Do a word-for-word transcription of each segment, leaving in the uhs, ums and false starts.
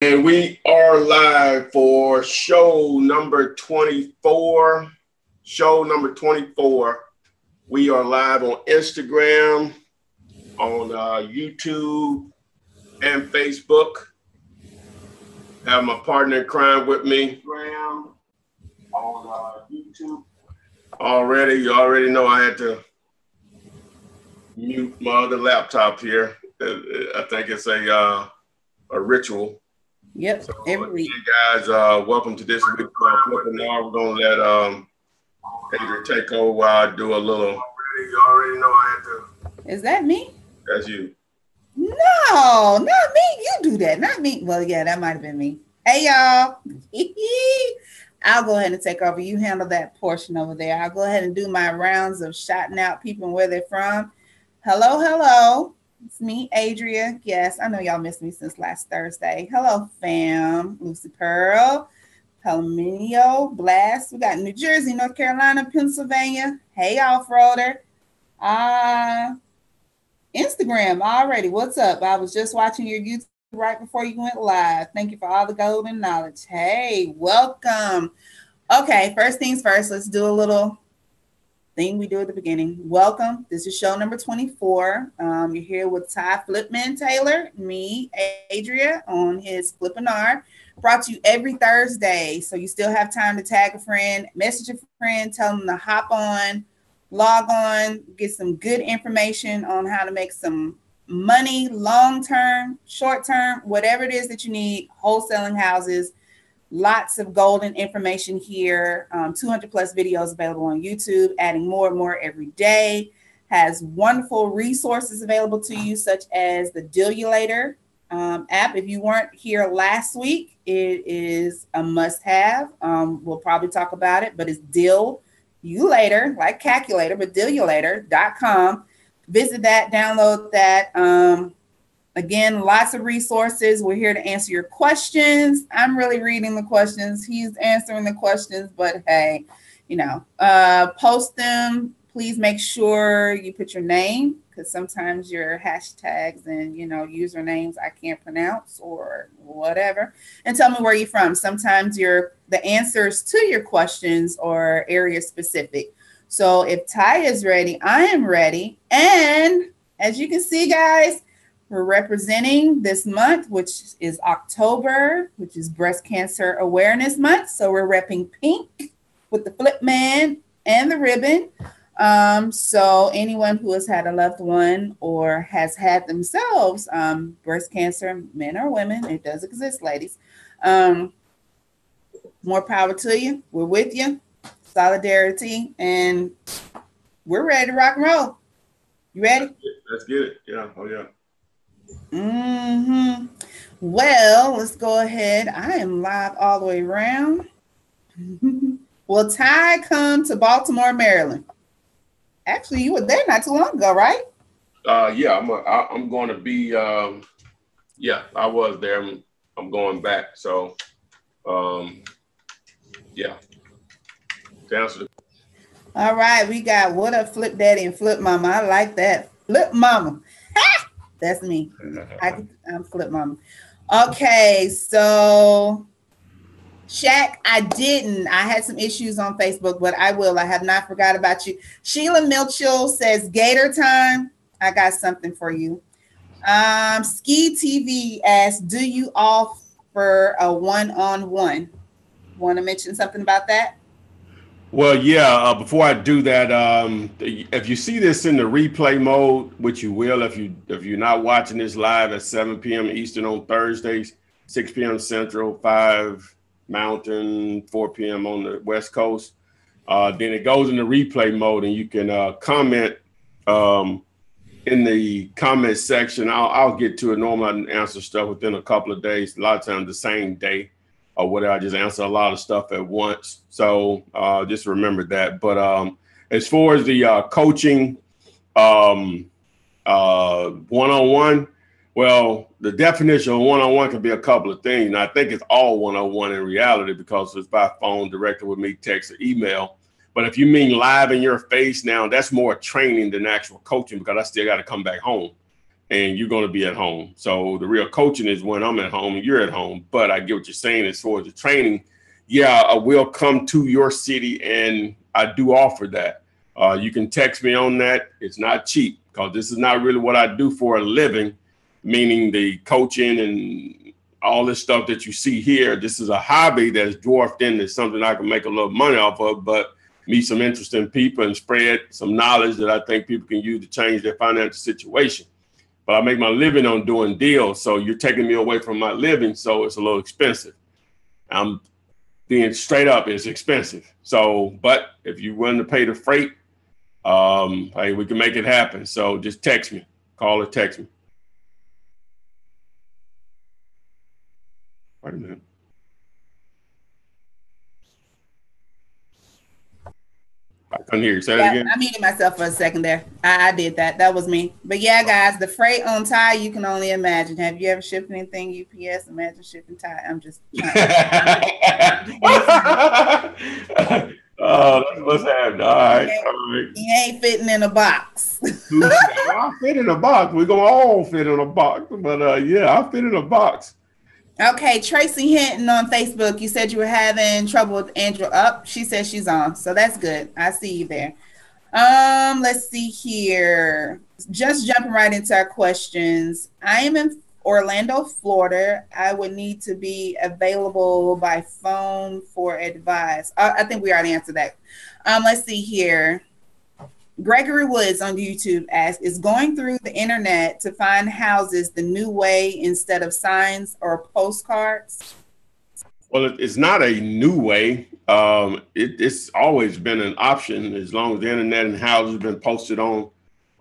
And we are live for show number twenty-four. Show number twenty-four. We are live on Instagram, on uh, YouTube, and Facebook. Have my partner in crime with me. Instagram, on uh, YouTube. Already, you already know I had to mute my other laptop here. I think it's a uh, a ritual. Yep, so, every week. Hey guys, uh, welcome to this week's uh, Flippinar. We're going to let um, Adria take over while I do a little. You already know I have to. Is that me? That's you. No, not me. You do that, not me. Well, yeah, that might have been me. Hey, y'all. I'll go ahead and take over. You handle that portion over there. I'll go ahead and do my rounds of shouting out people and where they're from. Hello, hello. It's me, Adria. Yes, I know y'all missed me since last Thursday. Hello, fam. Lucy Pearl, Palomino, Blast. We got New Jersey, North Carolina, Pennsylvania. Hey, off-roader. Uh, Instagram already. What's up? I was just watching your YouTube right before you went live. Thank you for all the golden knowledge. Hey, welcome. Okay, first things first, let's do a little thing we do at the beginning. Welcome. This is show number twenty-four. Um, you're here with Ty Flipman Taylor, me, Adria, on his Flippinar. Brought to you every Thursday, so you still have time to tag a friend, message a friend, tell them to hop on, log on, get some good information on how to make some money, long-term, short-term, whatever it is that you need, wholesaling houses. Lots of golden information here. Um, two hundred plus videos available on YouTube, adding more and more every day. Has wonderful resources available to you, such as the Dealulator um, app. If you weren't here last week, it is a must-have. Um, we'll probably talk about it, but it's Dealulator, like calculator, but dealulator dot com. Visit that, download that. Um, Again, lots of resources. We're here to answer your questions. I'm really reading the questions. He's answering the questions, but hey, you know, uh, post them. Please make sure you put your name, because sometimes your hashtags and, you know, usernames I can't pronounce or whatever. And tell me where you're from. Sometimes your the answers to your questions are area specific. So if Ty is ready, I am ready. And as you can see, guys, we're representing this month, which is October, which is Breast Cancer Awareness Month. So we're repping pink with the flip man and the ribbon. Um, so anyone who has had a loved one or has had themselves um, breast cancer, men or women, it does exist, ladies. Um, more power to you. We're with you. Solidarity. And we're ready to rock and roll. You ready? Let's get it. Yeah. Oh, yeah. Mm-hmm. Well, let's go ahead. I am live all the way around. Will Ty come to Baltimore, Maryland? Actually, you were there not too long ago, right? Uh, yeah, I'm. A, I, I'm going to be. Um, yeah, I was there. I'm, I'm going back. So, um, yeah. To answer the- all right, we got what up, Flip Daddy and Flip Mama. I like that, Flip Mama. That's me. I, I'm Flip Mama. Okay, so Shaq, I didn't. I had some issues on Facebook, but I will. I have not forgot about you. Sheila Mitchell says, Gator time. I got something for you. Um, Ski T V asks, do you offer a one-on-one? Want to mention something about that? Well, yeah, uh, before I do that, um, if you see this in the replay mode, which you will if, you, if you're not watching this live at seven p.m. Eastern on Thursdays, six p.m. Central, five Mountain, four p.m. on the West Coast, uh, then it goes in the replay mode and you can uh, comment um, in the comment section. I'll, I'll get to it. Normally I answer stuff within a couple of days, a lot of times the same day. Or whether I just answer a lot of stuff at once. So uh, just remember that. But um, as far as the uh, coaching um, uh, one-on-one, well, the definition of one-on-one can be a couple of things. And I think it's all one-on-one in reality because it's by phone, directly with me, text, or email. But if you mean live in your face now, that's more training than actual coaching because I still got to come back home. and you're going to be at home. So the real coaching is when I'm at home and you're at home. But I get what you're saying as far as the training. Yeah, I will come to your city, and I do offer that. Uh, you can text me on that. It's not cheap, because this is not really what I do for a living, meaning the coaching and all this stuff that you see here. This is a hobby that's dwarfed into something I can make a little money off of, but meet some interesting people and spread some knowledge that I think people can use to change their financial situation. But I make my living on doing deals, so you're taking me away from my living, so it's a little expensive. I'm being straight up, it's expensive. So, but if you're willing to pay the freight, um, hey, we can make it happen. So just text me, call or text me. Wait a minute. I couldn't hear you. Say yeah, that again. I muted myself for a second there. I, I did that. That was me. But yeah, guys, the freight on Ty, you can only imagine. Have you ever shipped anything U P S? Imagine shipping Ty. I'm just trying to. Oh, that's what's happening. All right. He ain't, all right. He ain't fitting in a box. I fit in a box. We're going to all fit in a box. But uh, yeah, I fit in a box. Okay, Tracy Hinton on Facebook. You said you were having trouble with Andrew up. She says she's on, so that's good. I see you there. Um, let's see here. Just jumping right into our questions. I am in Orlando, Florida. I would need to be available by phone for advice. I, I think we already answered that. Um, let's see here. Gregory Woods on YouTube asks, is going through the internet to find houses the new way instead of signs or postcards? Well, it's not a new way. Um, it, it's always been an option as long as the internet and houses have been posted on,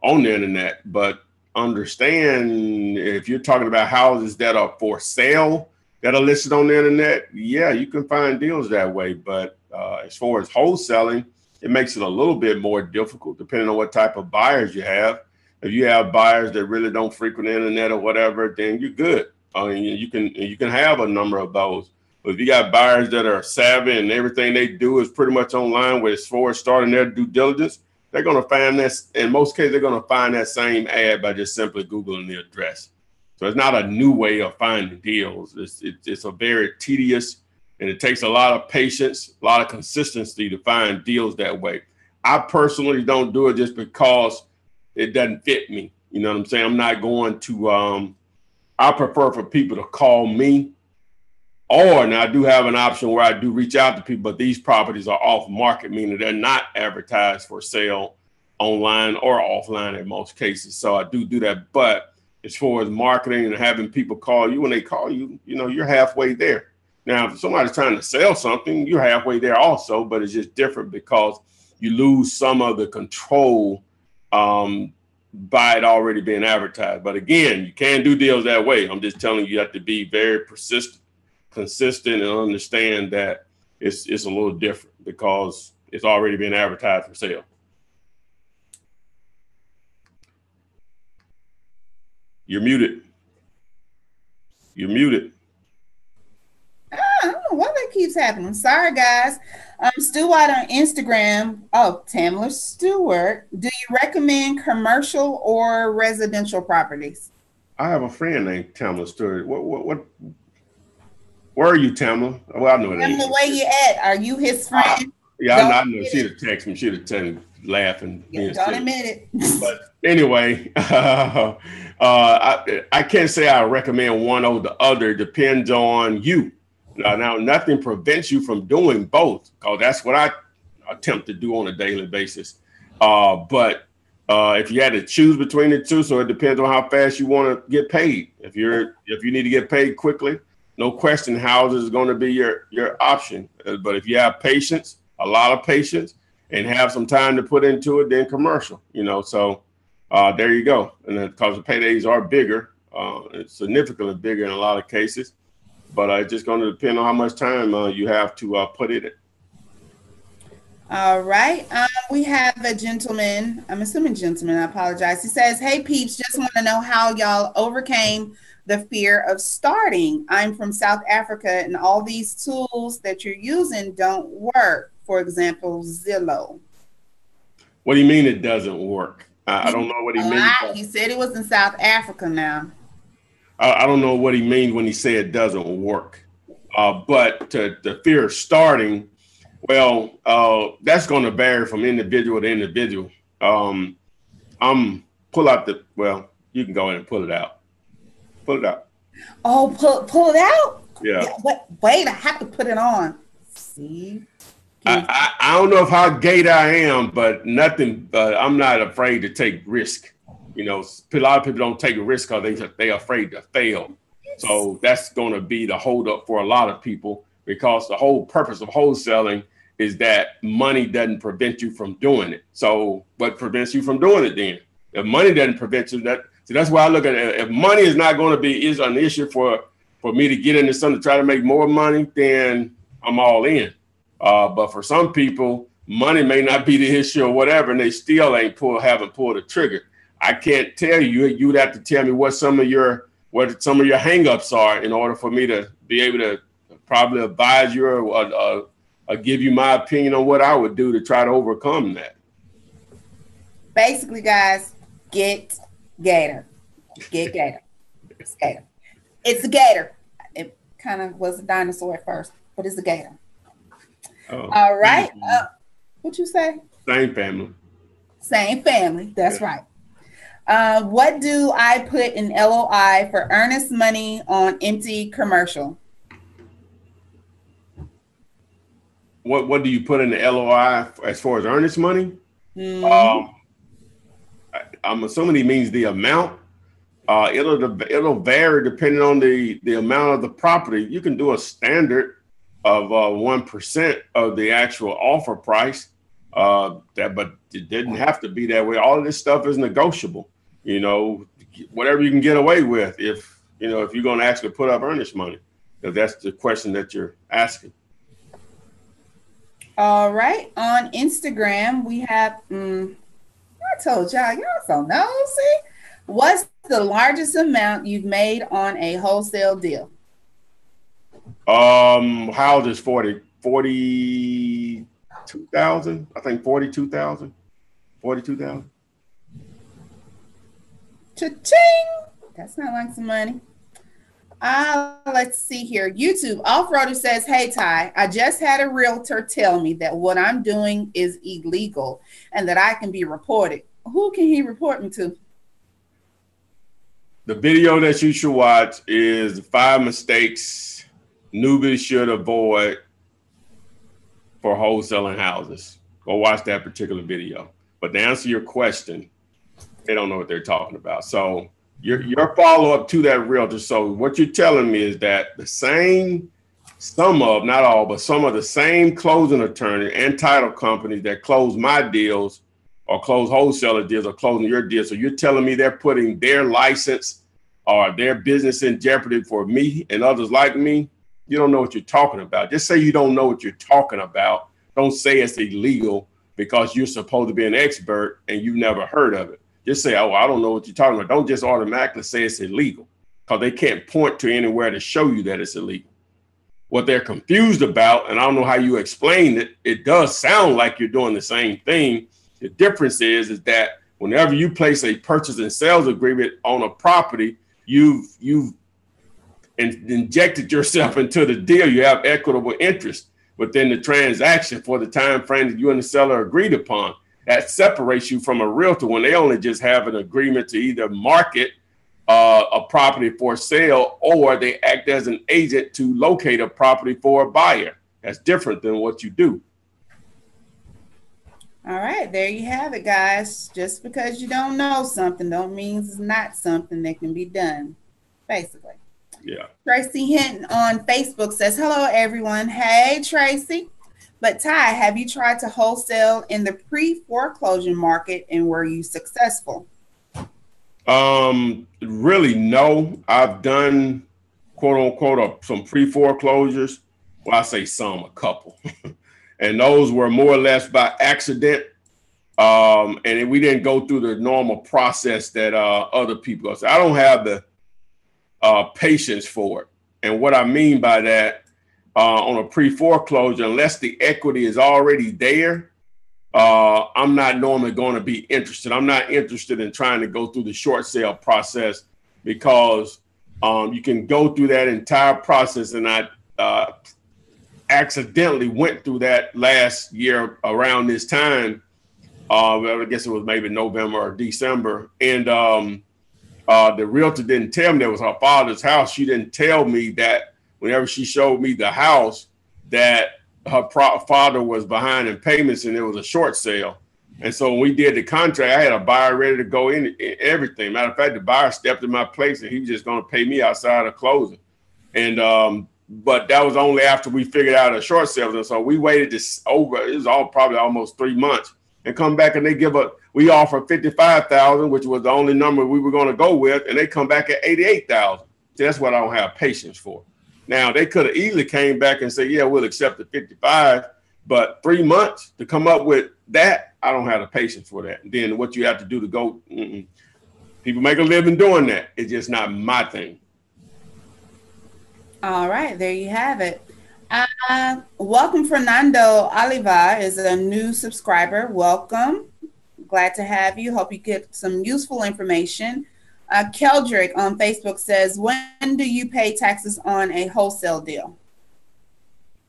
on the internet. But understand, if you're talking about houses that are for sale that are listed on the internet, yeah, you can find deals that way. But uh, as far as wholesaling, it makes it a little bit more difficult depending on what type of buyers you have. If you have buyers that really don't frequent the internet or whatever, then you're good. I mean, you can you can have a number of those. But if you got buyers that are savvy and everything they do is pretty much online, where as far as starting their due diligence, they're going to find that. In most cases, they're going to find that same ad by just simply Googling the address. So it's not a new way of finding deals. It's, it's, it's a very tedious, and it takes a lot of patience, a lot of consistency to find deals that way. I personally don't do it just because it doesn't fit me. You know what I'm saying? I'm not going to, um, I prefer for people to call me. Or now I do have an option where I do reach out to people, but these properties are off market, meaning they're not advertised for sale online or offline in most cases. So I do do that. But as far as marketing and having people call you, when they call you, you know, you're halfway there. Now, if somebody's trying to sell something, you're halfway there also, but it's just different because you lose some of the control um, by it already being advertised. But again, you can do deals that way. I'm just telling you, you have to be very persistent, consistent, and understand that it's, it's a little different because it's already been advertised for sale. You're muted. You're muted. Well, that keeps happening. Sorry, guys. Um, Stu White on Instagram. Oh, Tamler Stewart. Do you recommend commercial or residential properties? I have a friend named Tamler Stewart. What? What? what where are you, Tamler? Well, I know it. I'm the way you at. Are you his friend? I, yeah, don't I know. She'd have texted me. She'd have texted me laughing. Yeah, don't admit it. But anyway, uh, uh, I I can't say I recommend one over the other. It depends on you. Now, now, nothing prevents you from doing both, because that's what I attempt to do on a daily basis. Uh, but uh, if you had to choose between the two, so it depends on how fast you want to get paid. If you're if you need to get paid quickly, no question, houses is going to be your your option. But if you have patience, a lot of patience, and have some time to put into it, then commercial. You know, so uh, there you go. And because the paydays are bigger, uh, significantly bigger in a lot of cases. But uh, it's just going to depend on how much time uh, you have to uh, put in it. All right. Um, we have a gentleman. I'm assuming gentleman. I apologize. He says, hey, peeps, just want to know how y'all overcame the fear of starting. I'm from South Africa, and all these tools that you're using don't work. For example, Zillow. What do you mean it doesn't work? I, I don't know what he means. By, he said it was in South Africa now. I, I don't know what he means when he said it doesn't work. Uh, but to, the fear of starting, well, uh, that's going to vary from individual to individual. Um, I'm pull out the, well, you can go in and pull it out. Pull it out. Oh, pull, pull it out? Yeah. yeah wait, wait, I have to put it on. See? I, I, I don't know if how gay I am, but nothing, uh, I'm not afraid to take risk. You know, a lot of people don't take a risk because they, they're afraid to fail. So that's going to be the holdup for a lot of people, because the whole purpose of wholesaling is that money doesn't prevent you from doing it. So what prevents you from doing it then? If money doesn't prevent you, that, so that's why I look at it. If money is not going to be is an issue for, for me to get into something to try to make more money, then I'm all in. Uh, but for some people, money may not be the issue or whatever, and they still ain't pull, haven't pulled the trigger. I can't tell you. You'd have to tell me what some of your what some of your hangups are in order for me to be able to probably advise you or, or, or, or give you my opinion on what I would do to try to overcome that. Basically, guys, get gator, get gator, it's gator. It's a gator. It kind of was a dinosaur at first, but it's a gator. Oh, all right. Uh, what you say? Same family. Same family. That's yeah. right. Uh, what do I put in L O I for earnest money on empty commercial? What What do you put in the L O I as far as earnest money? Mm-hmm. um, I, I'm assuming he means the amount. Uh, it'll it'll vary depending on the the amount of the property. You can do a standard of one percent of the actual offer price, uh, that, but it didn't have to be that way. All of this stuff is negotiable, you know, whatever you can get away with if, you know, if you're going to actually put up earnest money, if that's the question that you're asking. All right. On Instagram, we have, um, I told y'all, y'all so nosy. What's the largest amount you've made on a wholesale deal? Um, how old is forty, forty-two thousand? I think forty-two thousand, forty-two thousand. Cha-ching! That's not like some money. Uh, let's see here. YouTube Offroader says, hey, Ty, I just had a realtor tell me that what I'm doing is illegal and that I can be reported. Who can he report me to? The video that you should watch is five mistakes newbies should avoid for wholesaling houses. Go watch that particular video. But to answer your question, they don't know what they're talking about. So your, your follow-up to that realtor. So what you're telling me is that the same, some of, not all, but some of the same closing attorney and title companies that close my deals or close wholesaler deals or closing your deals. So you're telling me they're putting their license or their business in jeopardy for me and others like me? You don't know what you're talking about. Just say you don't know what you're talking about. Don't say it's illegal because you're supposed to be an expert and you've never heard of it. Just say, oh, I don't know what you're talking about. Don't just automatically say it's illegal because they can't point to anywhere to show you that it's illegal. What they're confused about, and I don't know how you explain it, it does sound like you're doing the same thing. The difference is, is that whenever you place a purchase and sales agreement on a property, you've, you've, and injected yourself into the deal. You have equitable interest within the transaction for the time frame that you and the seller agreed upon. That separates you from a realtor when they only just have an agreement to either market uh, a property for sale or they act as an agent to locate a property for a buyer. That's different than what you do. All right, there you have it, guys. Just because you don't know something don't mean it's not something that can be done, basically. Yeah. Tracy Hinton on Facebook says, hello, everyone. Hey, Tracy. But Ty, have you tried to wholesale in the pre-foreclosure market and were you successful? Um, really, no. I've done, quote unquote, some pre-foreclosures. Well, I say some, a couple. And those were more or less by accident. Um, and we didn't go through the normal process that uh, other people go. So I don't have the Uh, patience for it. And what I mean by that, uh, on a pre-foreclosure, unless the equity is already there, uh, I'm not normally going to be interested. I'm not interested in trying to go through the short sale process because um, you can go through that entire process. And I uh, accidentally went through that last year around this time. Uh, I guess it was maybe November or December. And um, uh, the realtor didn't tell me that was her father's house. She didn't tell me that whenever she showed me the house that her pro- father was behind in payments and it was a short sale. And so when we did the contract, I had a buyer ready to go in, in everything. Matter of fact, the buyer stepped in my place and he was just going to pay me outside of closing. And um, but that was only after we figured out a short sale. And so we waited this over, it was all probably almost three months. And come back and they give up. We offer fifty-five thousand, which was the only number we were going to go with, and they come back at eighty-eight thousand. So that's what I don't have patience for. Now they could have easily came back and said, "Yeah, we'll accept the fifty-five," but three months to come up with that, I don't have the patience for that. And then what you have to do to go, mm-mm. People make a living doing that. It's just not my thing. All right, there you have it. Uh, welcome, Fernando Oliva is a new subscriber. Welcome. Glad to have you. Hope you get some useful information. Uh, Keldrick on Facebook says, when do you pay taxes on a wholesale deal?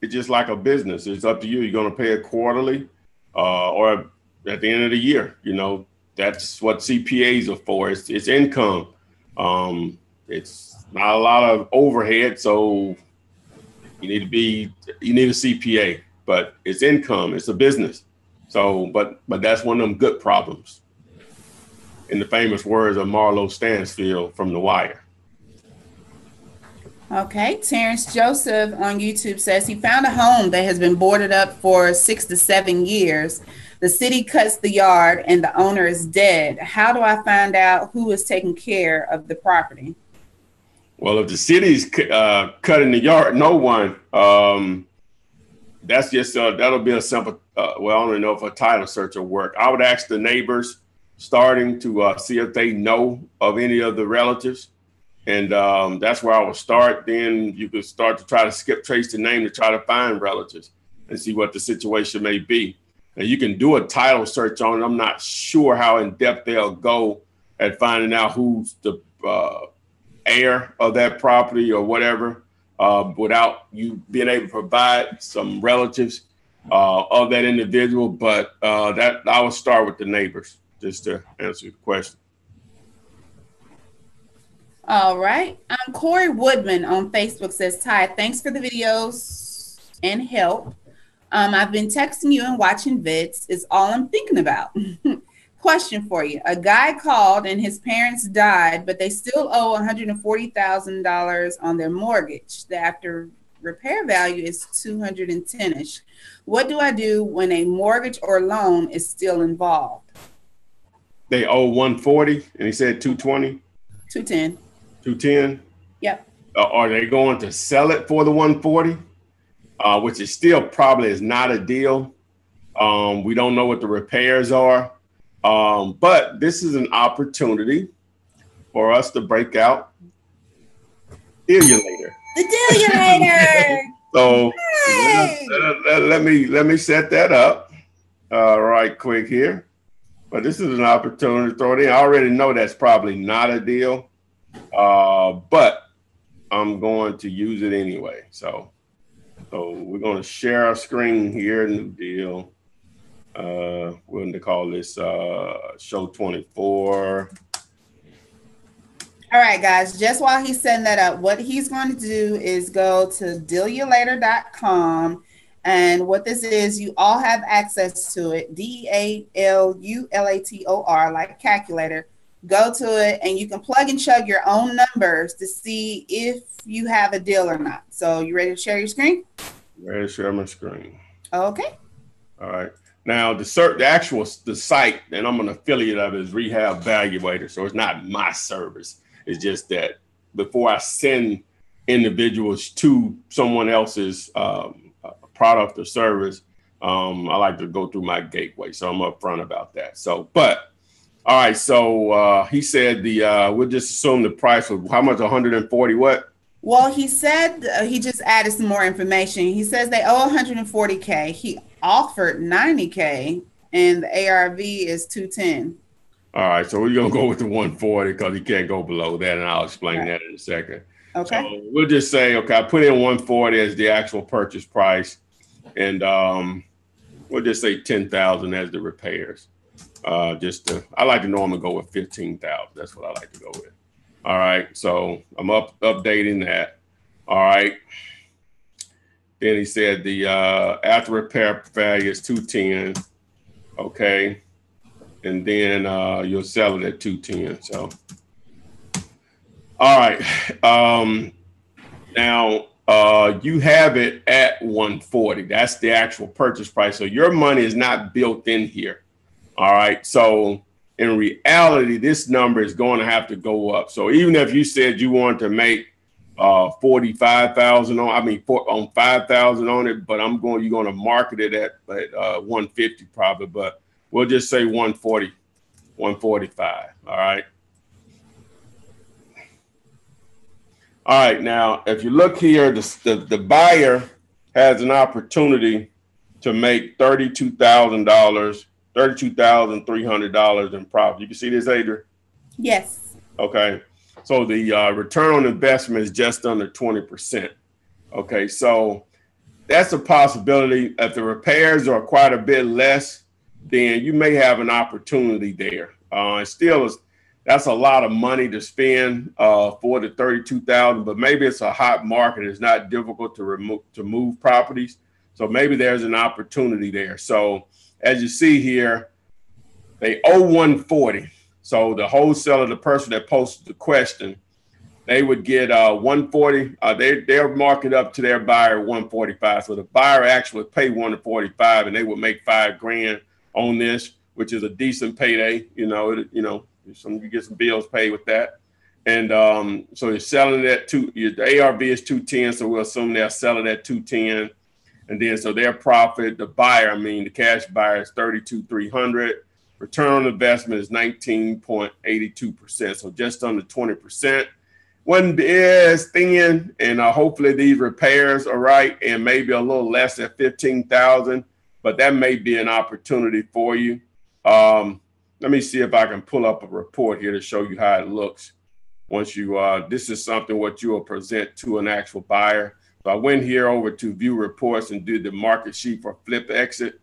It's just like a business. It's up to you. You're going to pay it quarterly uh, or at the end of the year. You know, that's what C P As are for. It's, it's income. Um, it's not a lot of overhead. So you need to be, you need a C P A, but it's income, it's a business. So, but but that's one of them good problems. In the famous words of Marlo Stansfield from The Wire. Okay, Terrence Joseph on YouTube says he found a home that has been boarded up for six to seven years. The city cuts the yard and the owner is dead. How do I find out who is taking care of the property? Well, if the city's uh, cutting the yard, no one. Um, that's just uh, that'll be a simple. Uh, well, I don't know if a title search will work. I would ask the neighbors, starting to uh, see if they know of any of the relatives, and um, that's where I would start. Then you could start to try to skip trace the name to try to find relatives and see what the situation may be. And you can do a title search on it. I'm not sure how in depth they'll go at finding out who's the uh, heir of that property or whatever, uh, without you being able to provide some relatives uh, of that individual. But uh, that I would start with the neighbors, just to answer the question. All right. Um, Corey Woodman on Facebook says, Ty, thanks for the videos and help. Um, I've been texting you and watching vids is all I'm thinking about. Question for you. A guy called and his parents died, but they still owe one hundred forty thousand dollars on their mortgage. The after repair value is two hundred ten-ish. What do I do when a mortgage or loan is still involved? They owe one forty and he said two twenty? two ten. two ten? Yep. Uh, are they going to sell it for the one forty? Uh, which is still probably is not a deal. Um, we don't know what the repairs are. Um, but this is an opportunity for us to break out Dealulator. The Dealulator. So hey. let, let, let me let me set that up uh, right quick here. But this is an opportunity to throw it in. I already know that's probably not a deal, uh, but I'm going to use it anyway. So, so we're going to share our screen here. New deal. Uh, we're going to call this uh, show twenty-four. All right, guys, just while he's setting that up, what he's going to do is go to dealulator dot com. And what this is, you all have access to it. D A L U L A T O R, like calculator. Go to it and you can plug and chug your own numbers to see if you have a deal or not. So you ready to share your screen? Ready to share my screen. Okay. All right. Now, the, cert, the actual the site that I'm an affiliate of is Rehab Valuator, so it's not my service. It's just that before I send individuals to someone else's um, product or service, um, I like to go through my gateway, so I'm upfront about that. So, but all right, so uh, he said the uh, we'll just assume the price was how much? one hundred forty what? Well, he said uh, he just added some more information. He says they owe one hundred forty K. He offered ninety K and the A R V is two ten. All right, so we're gonna go with the one forty because you can't go below that, and I'll explain that in a second. Okay. So we'll just say, okay, I put in one forty as the actual purchase price, and um, we'll just say ten thousand as the repairs. Uh, just to, I like to normally go with fifteen thousand. That's what I like to go with. All right, so I'm up updating that. All right. Then he said the uh, after repair value is two ten. Okay. And then uh, you'll sell it at two ten. So, all right. Um, now uh, you have it at one forty. That's the actual purchase price. So your money is not built in here. All right. So in reality, this number is going to have to go up. So even if you said you want to make uh, forty-five thousand on, I mean, for, on five thousand on it, but I'm going, you're going to market it at, at uh, one fifty probably, but we'll just say one forty, one forty-five. All right. All right. Now, if you look here, the, the, the buyer has an opportunity to make thirty-two thousand dollars, thirty-two thousand three hundred dollars in profit. You can see this, Adria? Yes. Okay. So the uh, return on investment is just under twenty percent. Okay. So that's a possibility. If the repairs are quite a bit less, then you may have an opportunity there. Uh, still, is, that's a lot of money to spend uh, for the thirty-two thousand dollars, but maybe it's a hot market. It's not difficult to remove to move properties, so maybe there's an opportunity there. So as you see here, they owe one forty. So the wholesaler, the person that posted the question, they would get uh, one forty. Uh, they they'll mark it up to their buyer one forty-five. So the buyer actually paid one forty-five, and they would make five grand. On this, which is a decent payday, you know, it, you know, some you get some bills paid with that, and um, so you're selling that to your A R V is two ten, so we'll assume they're selling at two ten, and then so their profit, the buyer, I mean the cash buyer is thirty-two thousand three hundred. Return on investment is nineteen point eight two percent, so just under twenty percent. Wasn't as thin, and uh, hopefully these repairs are right, and maybe a little less than fifteen thousand. But that may be an opportunity for you. Um, let me see if I can pull up a report here to show you how it looks. Once you, uh, this is something what you will present to an actual buyer. So I went here over to view reports and did the market sheet for Flip Exit.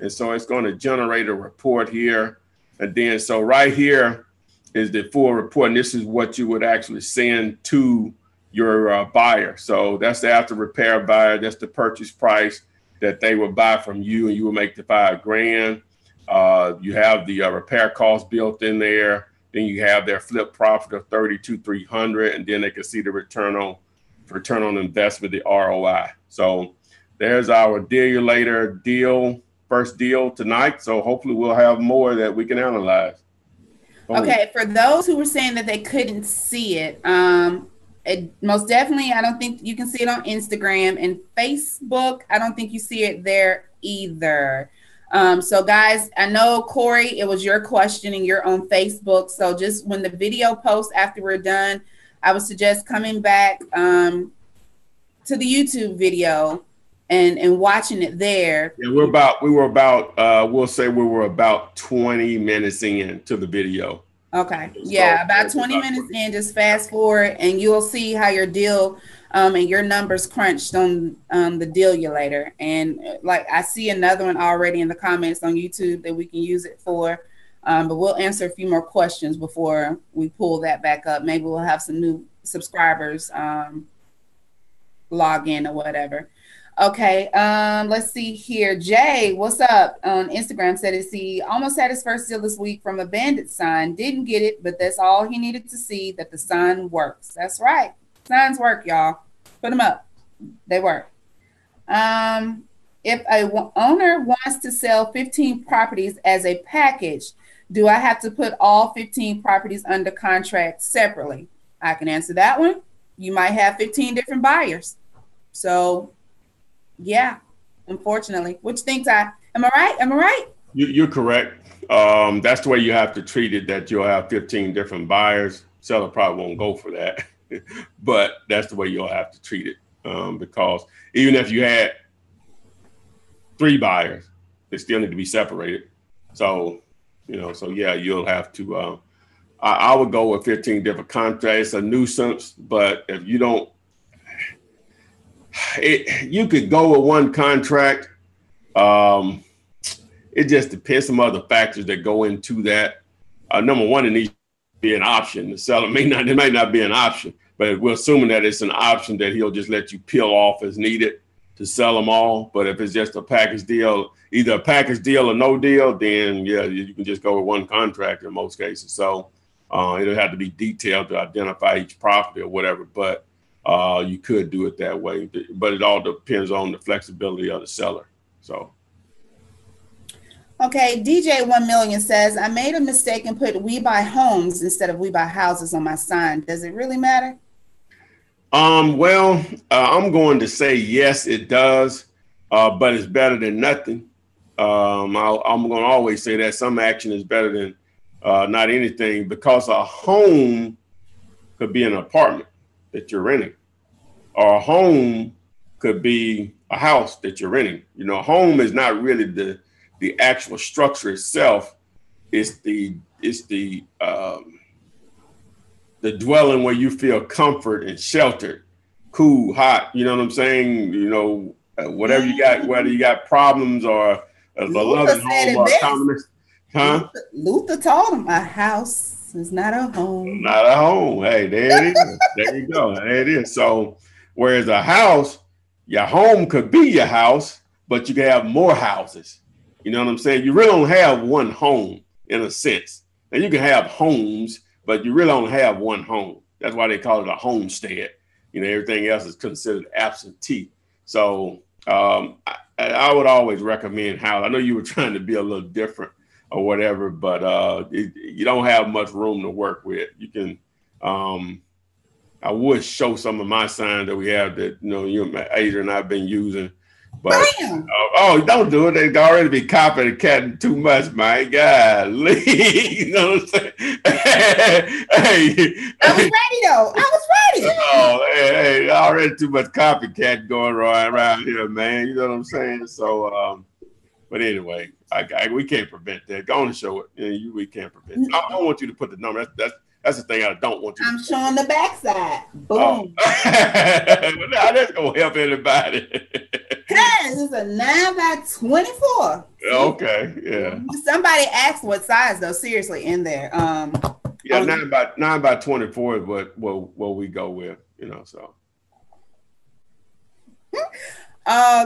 And so it's going to generate a report here. And then, so right here is the full report. And this is what you would actually send to your uh, buyer. So that's the after repair buyer. That's the purchase price that they would buy from you, and you will make the five grand. Uh, you have the uh, repair costs built in there. Then you have their flip profit of thirty-two thousand three hundred, and then they can see the return on return on investment, the R O I. So there's our Dealulator deal, first deal tonight. So hopefully we'll have more that we can analyze. Boom. Okay, for those who were saying that they couldn't see it, um, It, most definitely, I don't think you can see it on Instagram and Facebook. I don't think you see it there either. Um, so, guys, I know, Corey, it was your question and you're on Facebook. So just when the video posts after we're done, I would suggest coming back um, to the YouTube video and, and watching it there. Yeah, we're about, we were about, uh, we'll say we were about twenty minutes in to the video. Okay. Yeah. About twenty minutes in, just fast forward and you'll see how your deal um, and your numbers crunched on um, the Dealulator. And like, I see another one already in the comments on YouTube that we can use it for. Um, but we'll answer a few more questions before we pull that back up. Maybe we'll have some new subscribers um, log in or whatever. Okay, um, let's see here. Jay, what's up? On Instagram said it's he almost had his first deal this week from a bandit sign. Didn't get it, but that's all he needed to see, that the sign works. That's right. Signs work, y'all. Put them up. They work. Um, if a owner wants to sell fifteen properties as a package, do I have to put all fifteen properties under contract separately? I can answer that one. You might have fifteen different buyers. So... yeah, unfortunately. What you think, Ty? Am I right? Am I right? You, you're correct. Um, that's the way you have to treat it, that you'll have fifteen different buyers. Seller probably won't go for that. But that's the way you'll have to treat it, um, because even if you had three buyers, they still need to be separated. So, you know, so yeah, you'll have to, uh, I, I would go with fifteen different contracts. It's a nuisance, but if you don't, it, you could go with one contract. Um, it just depends on some other factors that go into that. Uh, number one, it needs to be an option. The seller may not, it might not be an option, but we're assuming that it's an option that he'll just let you peel off as needed to sell them all. But if it's just a package deal, either a package deal or no deal, then yeah, you can just go with one contract in most cases. So uh, it'll have to be detailed to identify each property or whatever, but uh, you could do it that way. But it all depends on the flexibility of the seller. So. Okay, D J One Million says, I made a mistake and put "we buy homes" instead of "we buy houses" on my sign. Does it really matter? Um, well, uh, I'm going to say yes, it does, uh, but it's better than nothing. Um, I'll, I'm going to always say that some action is better than uh, not anything, because a home could be an apartment that you're renting, or a home could be a house that you're renting. You know, home is not really the the actual structure itself. Is the it's the um, the dwelling where you feel comfort and sheltered, cool, hot. You know what I'm saying? You know, whatever you got, whether you got problems or a loving home or a communist, huh? Luther, Luther told him a house is not a home. Not a home. Hey, there it is. There you go. There it is. So, whereas a house, your home could be your house, but you can have more houses. You know what I'm saying? You really don't have one home in a sense. And you can have homes, but you really don't have one home. That's why they call it a homestead. You know, everything else is considered absentee. So um, I, I would always recommend house. I know you were trying to be a little different or whatever, but uh, it, you don't have much room to work with. You can, um, I would show some of my signs that we have that, you know, you and Adria and I have been using. But, uh, oh, don't do it. They'd already be copying and catting too much, my God. You know what I'm saying? Hey, I was ready, though. I was ready. Oh, hey, hey, already too much copycat going right around here, man. You know what I'm saying? So, um, but anyway, I, I, we can't prevent that. Go on and show it. You know, you, we can't prevent it. I don't want you to put the number. That's, that's, that's the thing I don't want you to. I'm showing the backside. Boom. Oh. Now that's going to help anybody. Because it's a nine by twenty-four. Okay, yeah. Somebody asked what size, though, seriously, in there. Um, yeah, nine the- by nine by twenty-four is what, what, what we go with, you know, so.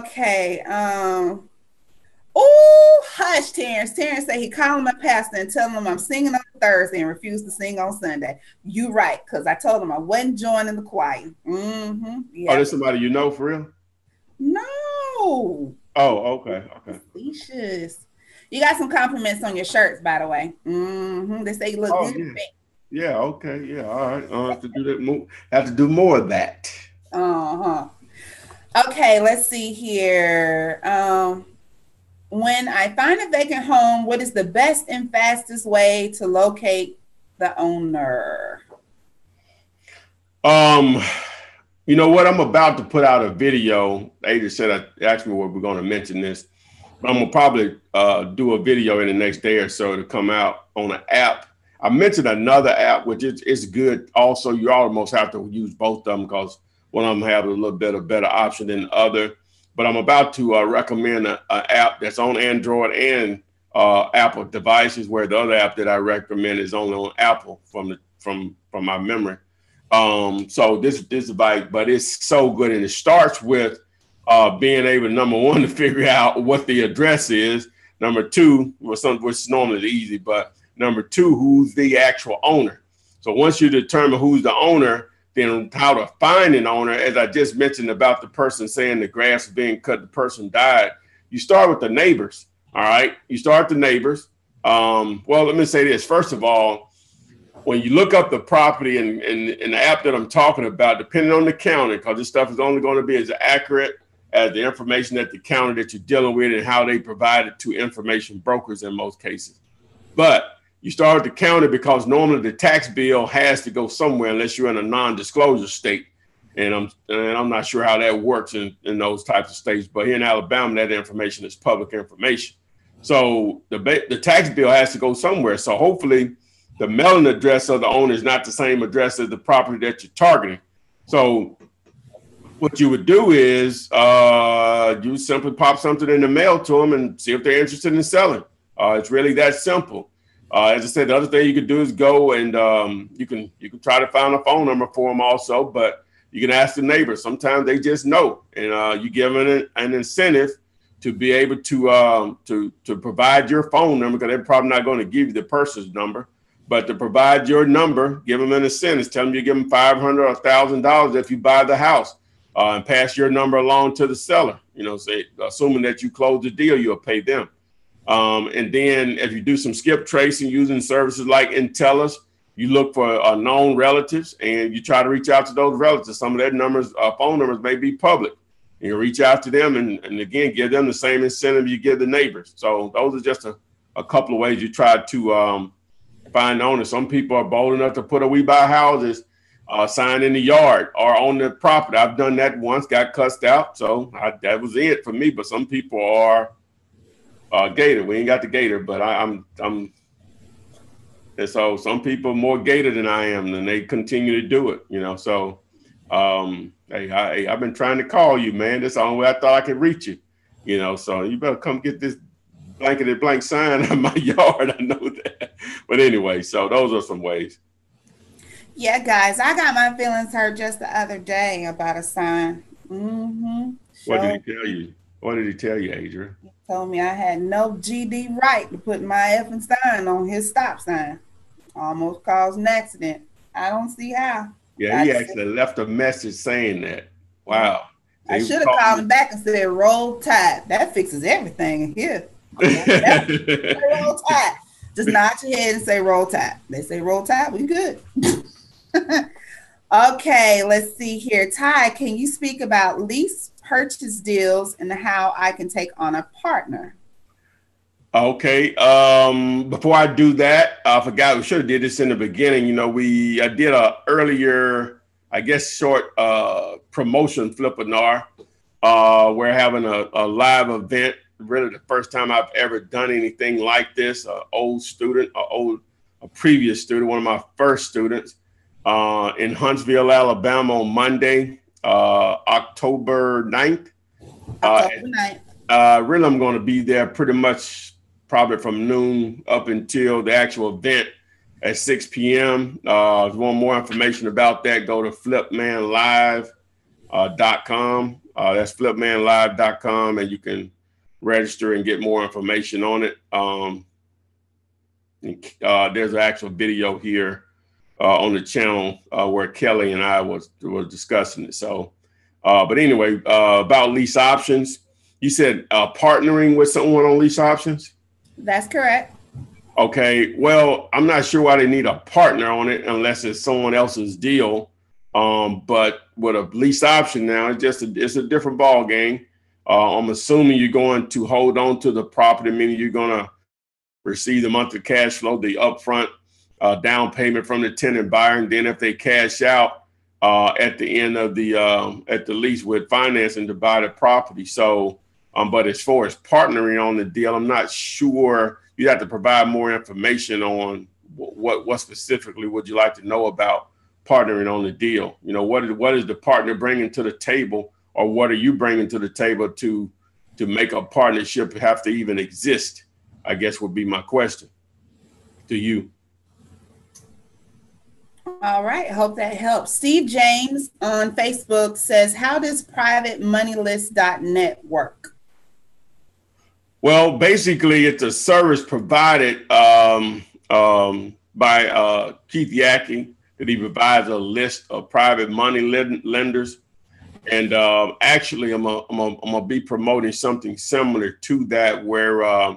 Okay. Um, oh, hush, Terrence. Terrence said he called my pastor and told him I'm singing on Thursday and refused to sing on Sunday. You right, because I told him I wasn't joining the choir. Mm-hmm. Yeah. Oh, there's somebody you know for real? No. Oh, okay. Okay. Delicious. You got some compliments on your shirts, by the way. Mm-hmm. They say you look oh, good. Yeah. yeah, okay. Yeah, all right. I'll have to do that more. Have to do more of that. Uh-huh. Okay, let's see here. Um, when I find a vacant home, what is the best and fastest way to locate the owner? Um You know what? I'm about to put out a video. Adria said, I asked me what we're going to mention this. But I'm going to probably uh, do a video in the next day or so to come out on an app. I mentioned another app, which is it's good. Also, you almost have to use both of them because one of them has a little bit of better option than the other. But I'm about to uh, recommend an app that's on Android and uh, Apple devices, where the other app that I recommend is only on Apple from the, from from my memory. Um, so this, this is bike, but it's so good. And it starts with, uh, being able, number one, to figure out what the address is. Number two, or something which is normally easy, but number two, who's the actual owner. So once you determine who's the owner, then how to find an owner. As I just mentioned about the person saying the grass is being cut, the person died. You start with the neighbors. All right. You start the neighbors. Um, well, let me say this. First of all, when you look up the property and, and, and the app that I'm talking about, depending on the county, because this stuff is only going to be as accurate as the information that the county that you're dealing with and how they provide it to information brokers in most cases. But you start with the county because normally the tax bill has to go somewhere unless you're in a non-disclosure state. And I'm and I'm not sure how that works in, in those types of states. But here in Alabama, that information is public information. So the ba- the tax bill has to go somewhere. So hopefully the mailing address of the owner is not the same address as the property that you're targeting. So what you would do is uh, you simply pop something in the mail to them and see if they're interested in selling. Uh, it's really that simple. Uh, as I said, the other thing you could do is go and um, you can you can try to find a phone number for them also, but you can ask the neighbors. Sometimes they just know, and uh, you give them an, an incentive to be able to um, to to provide your phone number, because they're probably not going to give you the person's number, but to provide your number, give them an incentive. Tell them you give them five hundred dollars or one thousand dollars if you buy the house, uh, and pass your number along to the seller. You know, say assuming that you close the deal, you'll pay them. Um, and then if you do some skip tracing using services like Intellis, you look for uh, known relatives and you try to reach out to those relatives. Some of their numbers, uh, phone numbers may be public. And you reach out to them and, and again, give them the same incentive you give the neighbors. So those are just a, a couple of ways you try to um, find owners. Some people are bold enough to put a "we buy houses" uh, sign in the yard or on the property. I've done that once, got cussed out. So I, that was it for me. But some people are Uh, gator. We ain't got the gator, but I, I'm, I'm. And so some people are more gator than I am, and they continue to do it, you know. So, um, hey, I, hey, I've been trying to call you, man. That's the only way I thought I could reach you, you know. So you better come get this blanketed blank sign out of my yard. I know that. But anyway, so those are some ways. Yeah, guys, I got my feelings hurt just the other day about a sign. Mm-hmm. Sure. What did he tell you? What did he tell you, Adria? Told me I had no G D right to put my effing sign on his stop sign. Almost caused an accident. I don't see how. Yeah, he actually left a message saying that. Wow. I should have called him back and said, "Roll Tide." That fixes everything in here. Roll Tide. Just nod your head and say, "Roll Tide." They say, "Roll Tide." We good. Okay, let's see here. Ty, can you speak about lease purchase deals and how I can take on a partner? Okay. Um, before I do that, I forgot we should have did this in the beginning. You know, we I did a earlier, I guess, short uh, promotion Flippinar. Uh, we're having a, a live event. Really, the first time I've ever done anything like this. An old student, a old, a previous student, one of my first students. Uh, in Huntsville, Alabama on Monday, uh, October ninth. October ninth. Uh, uh, really, I'm going to be there pretty much probably from noon up until the actual event at six p.m. Uh, if you want more information about that, go to flipman live dot com. Uh, that's flipman live dot com, and you can register and get more information on it. Um, uh, there's an actual video here Uh, on the channel uh, where Kelly and I was, was discussing it. So, uh, but anyway, uh, about lease options, you said uh, partnering with someone on lease options? That's correct. Okay. Well, I'm not sure why they need a partner on it unless it's someone else's deal. Um, but with a lease option now, it's just a, it's a different ball game. Uh, I'm assuming you're going to hold on to the property, meaning you're going to receive the monthly cash flow, the upfront Uh, down payment from the tenant buyer, and then if they cash out uh, at the end of the um, at the lease with financing to buy the property. So, um, but as far as partnering on the deal, I'm not sure. You have to provide more information on w- what what specifically would you like to know about partnering on the deal. You know, what is what is the partner bringing to the table, or what are you bringing to the table to to make a partnership have to even exist? I guess would be my question to you. All right. Hope that helps. Steve James on Facebook says, how does private money list dot net work? Well, basically, it's a service provided um, um, by uh, Keith Yacking, that he provides a list of private money lend- lenders. And uh, actually, I'm going to be promoting something similar to that where uh,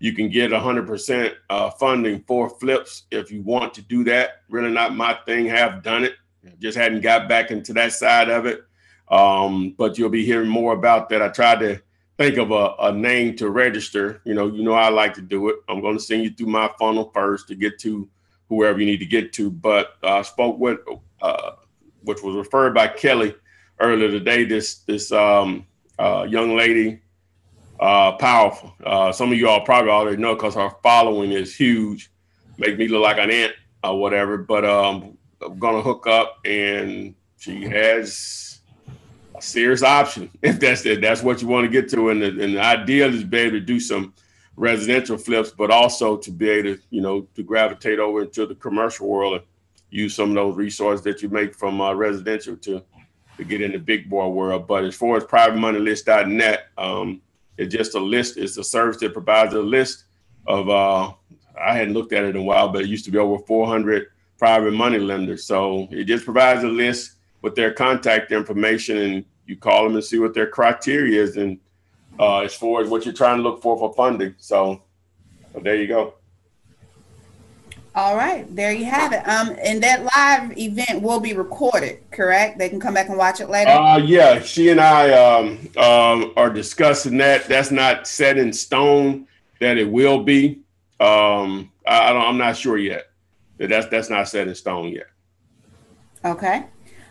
you can get one hundred percent uh, funding for flips if you want to do that. Really not my thing, have done it. Just hadn't got back into that side of it. Um, but you'll be hearing more about that. I tried to think of a, a name to register. You know, you know I like to do it. I'm going to send you through my funnel first to get to whoever you need to get to. But I uh, spoke with, uh, which was referred by Kelly earlier today, this, this um, uh, young lady Uh, powerful. Uh, some of you all probably already know because our following is huge. Make me look like an ant or whatever. But um, I'm going to hook up, and she has a serious option. If that's if that's what you want to get to. And the, and the idea is to be able to do some residential flips, but also to be able to, you know, to gravitate over into the commercial world and use some of those resources that you make from uh, residential to, to get in the big boy world. But as far as private money list dot net, um, it's just a list. It's a service that provides a list of, uh, I hadn't looked at it in a while, but it used to be over four hundred private money lenders. So it just provides a list with their contact information, and you call them and see what their criteria is and uh, as far as what you're trying to look for for funding. So well, there you go. All right, there you have it. Um, and that live event will be recorded, correct? They can come back and watch it later? Uh, yeah, she and I um, um, are discussing that. That's not set in stone that it will be. Um, I, I don't, I'm not sure yet. That's, that's not set in stone yet. Okay.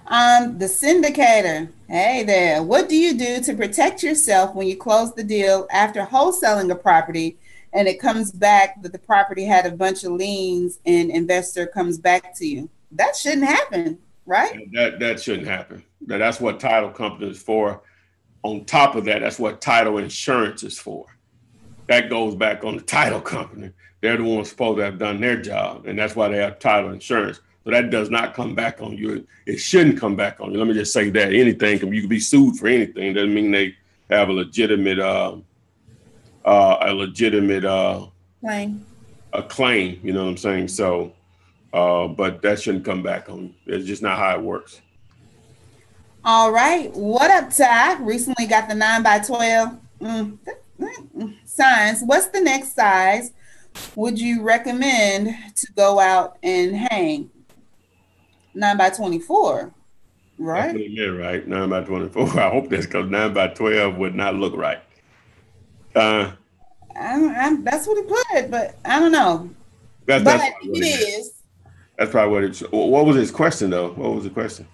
Um, the syndicator. Hey there. What do you do to protect yourself when you close the deal after wholesaling a property and it comes back that the property had a bunch of liens and investor comes back to you? That shouldn't happen, right? That that shouldn't happen. That's what title company is for. On top of that, that's what title insurance is for. That goes back on the title company. They're the ones supposed to have done their job, and that's why they have title insurance. So that does not come back on you. It shouldn't come back on you. Let me just say that. Anything, you can be sued for anything. Doesn't mean they have a legitimate... Uh, Uh, a legitimate uh, claim. a claim, you know what I'm saying? So, uh, but that shouldn't come back on you. It's just not how it works. All right. What up, Ty? Recently got the nine by twelve mm, signs. What's the next size would you recommend to go out and hang? nine by twenty-four, right? Yeah, right. nine by twenty-four. I hope that's because nine by twelve would not look right. Uh, I'm, I'm, that's what he put it, but I don't know. That's, but that's it is. That's probably what it's. What was his question though? What was the question?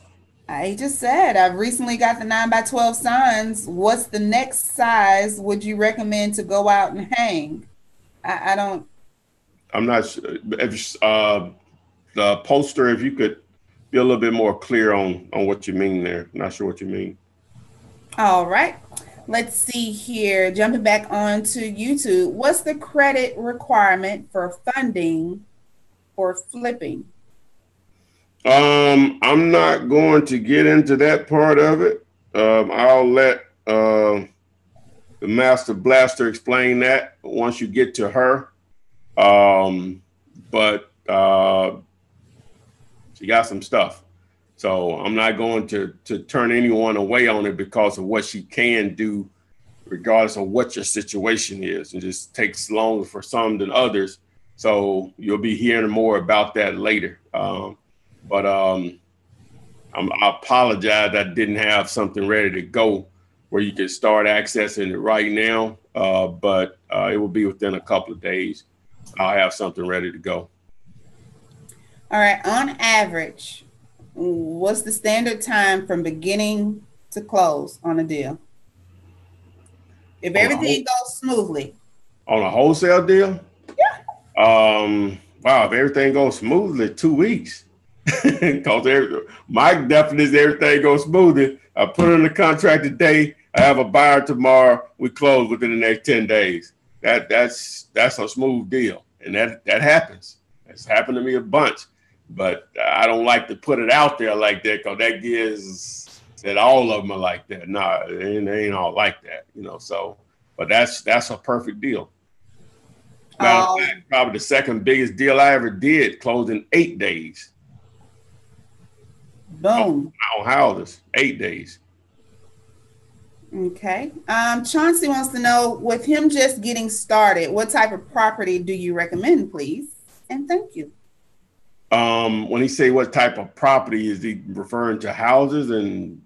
I just said I've recently got the nine by twelve signs. What's the next size would you recommend to go out and hang? I, I don't. I'm not sure. If, uh, the poster, if you could be a little bit more clear on on what you mean there. I'm not sure what you mean. All right. Let's see here, jumping back onto YouTube. What's the credit requirement for funding or flipping? Um, I'm not going to get into that part of it. Um, I'll let uh, the Master Blaster explain that once you get to her. Um, but uh, she got some stuff. So I'm not going to, to turn anyone away on it because of what she can do, regardless of what your situation is. It just takes longer for some than others. So you'll be hearing more about that later. Um, but um, I'm, I apologize. I didn't have something ready to go where you can start accessing it right now. Uh, but uh, it will be within a couple of days. I'll have something ready to go. All right. On average, what's the standard time from beginning to close on a deal? If everything goes smoothly. On a wholesale deal? Yeah. Um, wow, if everything goes smoothly, two weeks. Because my definition is everything goes smoothly. I put in the contract today. I have a buyer tomorrow. We close within the next ten days. That that's that's a smooth deal. And that, that happens. It's happened to me a bunch. But I don't like to put it out there like that because that gives that all of them are like that. Nah, they ain't, they ain't all like that, you know. So, but that's that's a perfect deal. Um, fact, probably the second biggest deal I ever did closed in eight days. Boom. On houses, eight days. Okay. Um, Chauncey wants to know, with him just getting started, what type of property do you recommend, please? And thank you. Um, when he say what type of property, is he referring to houses and?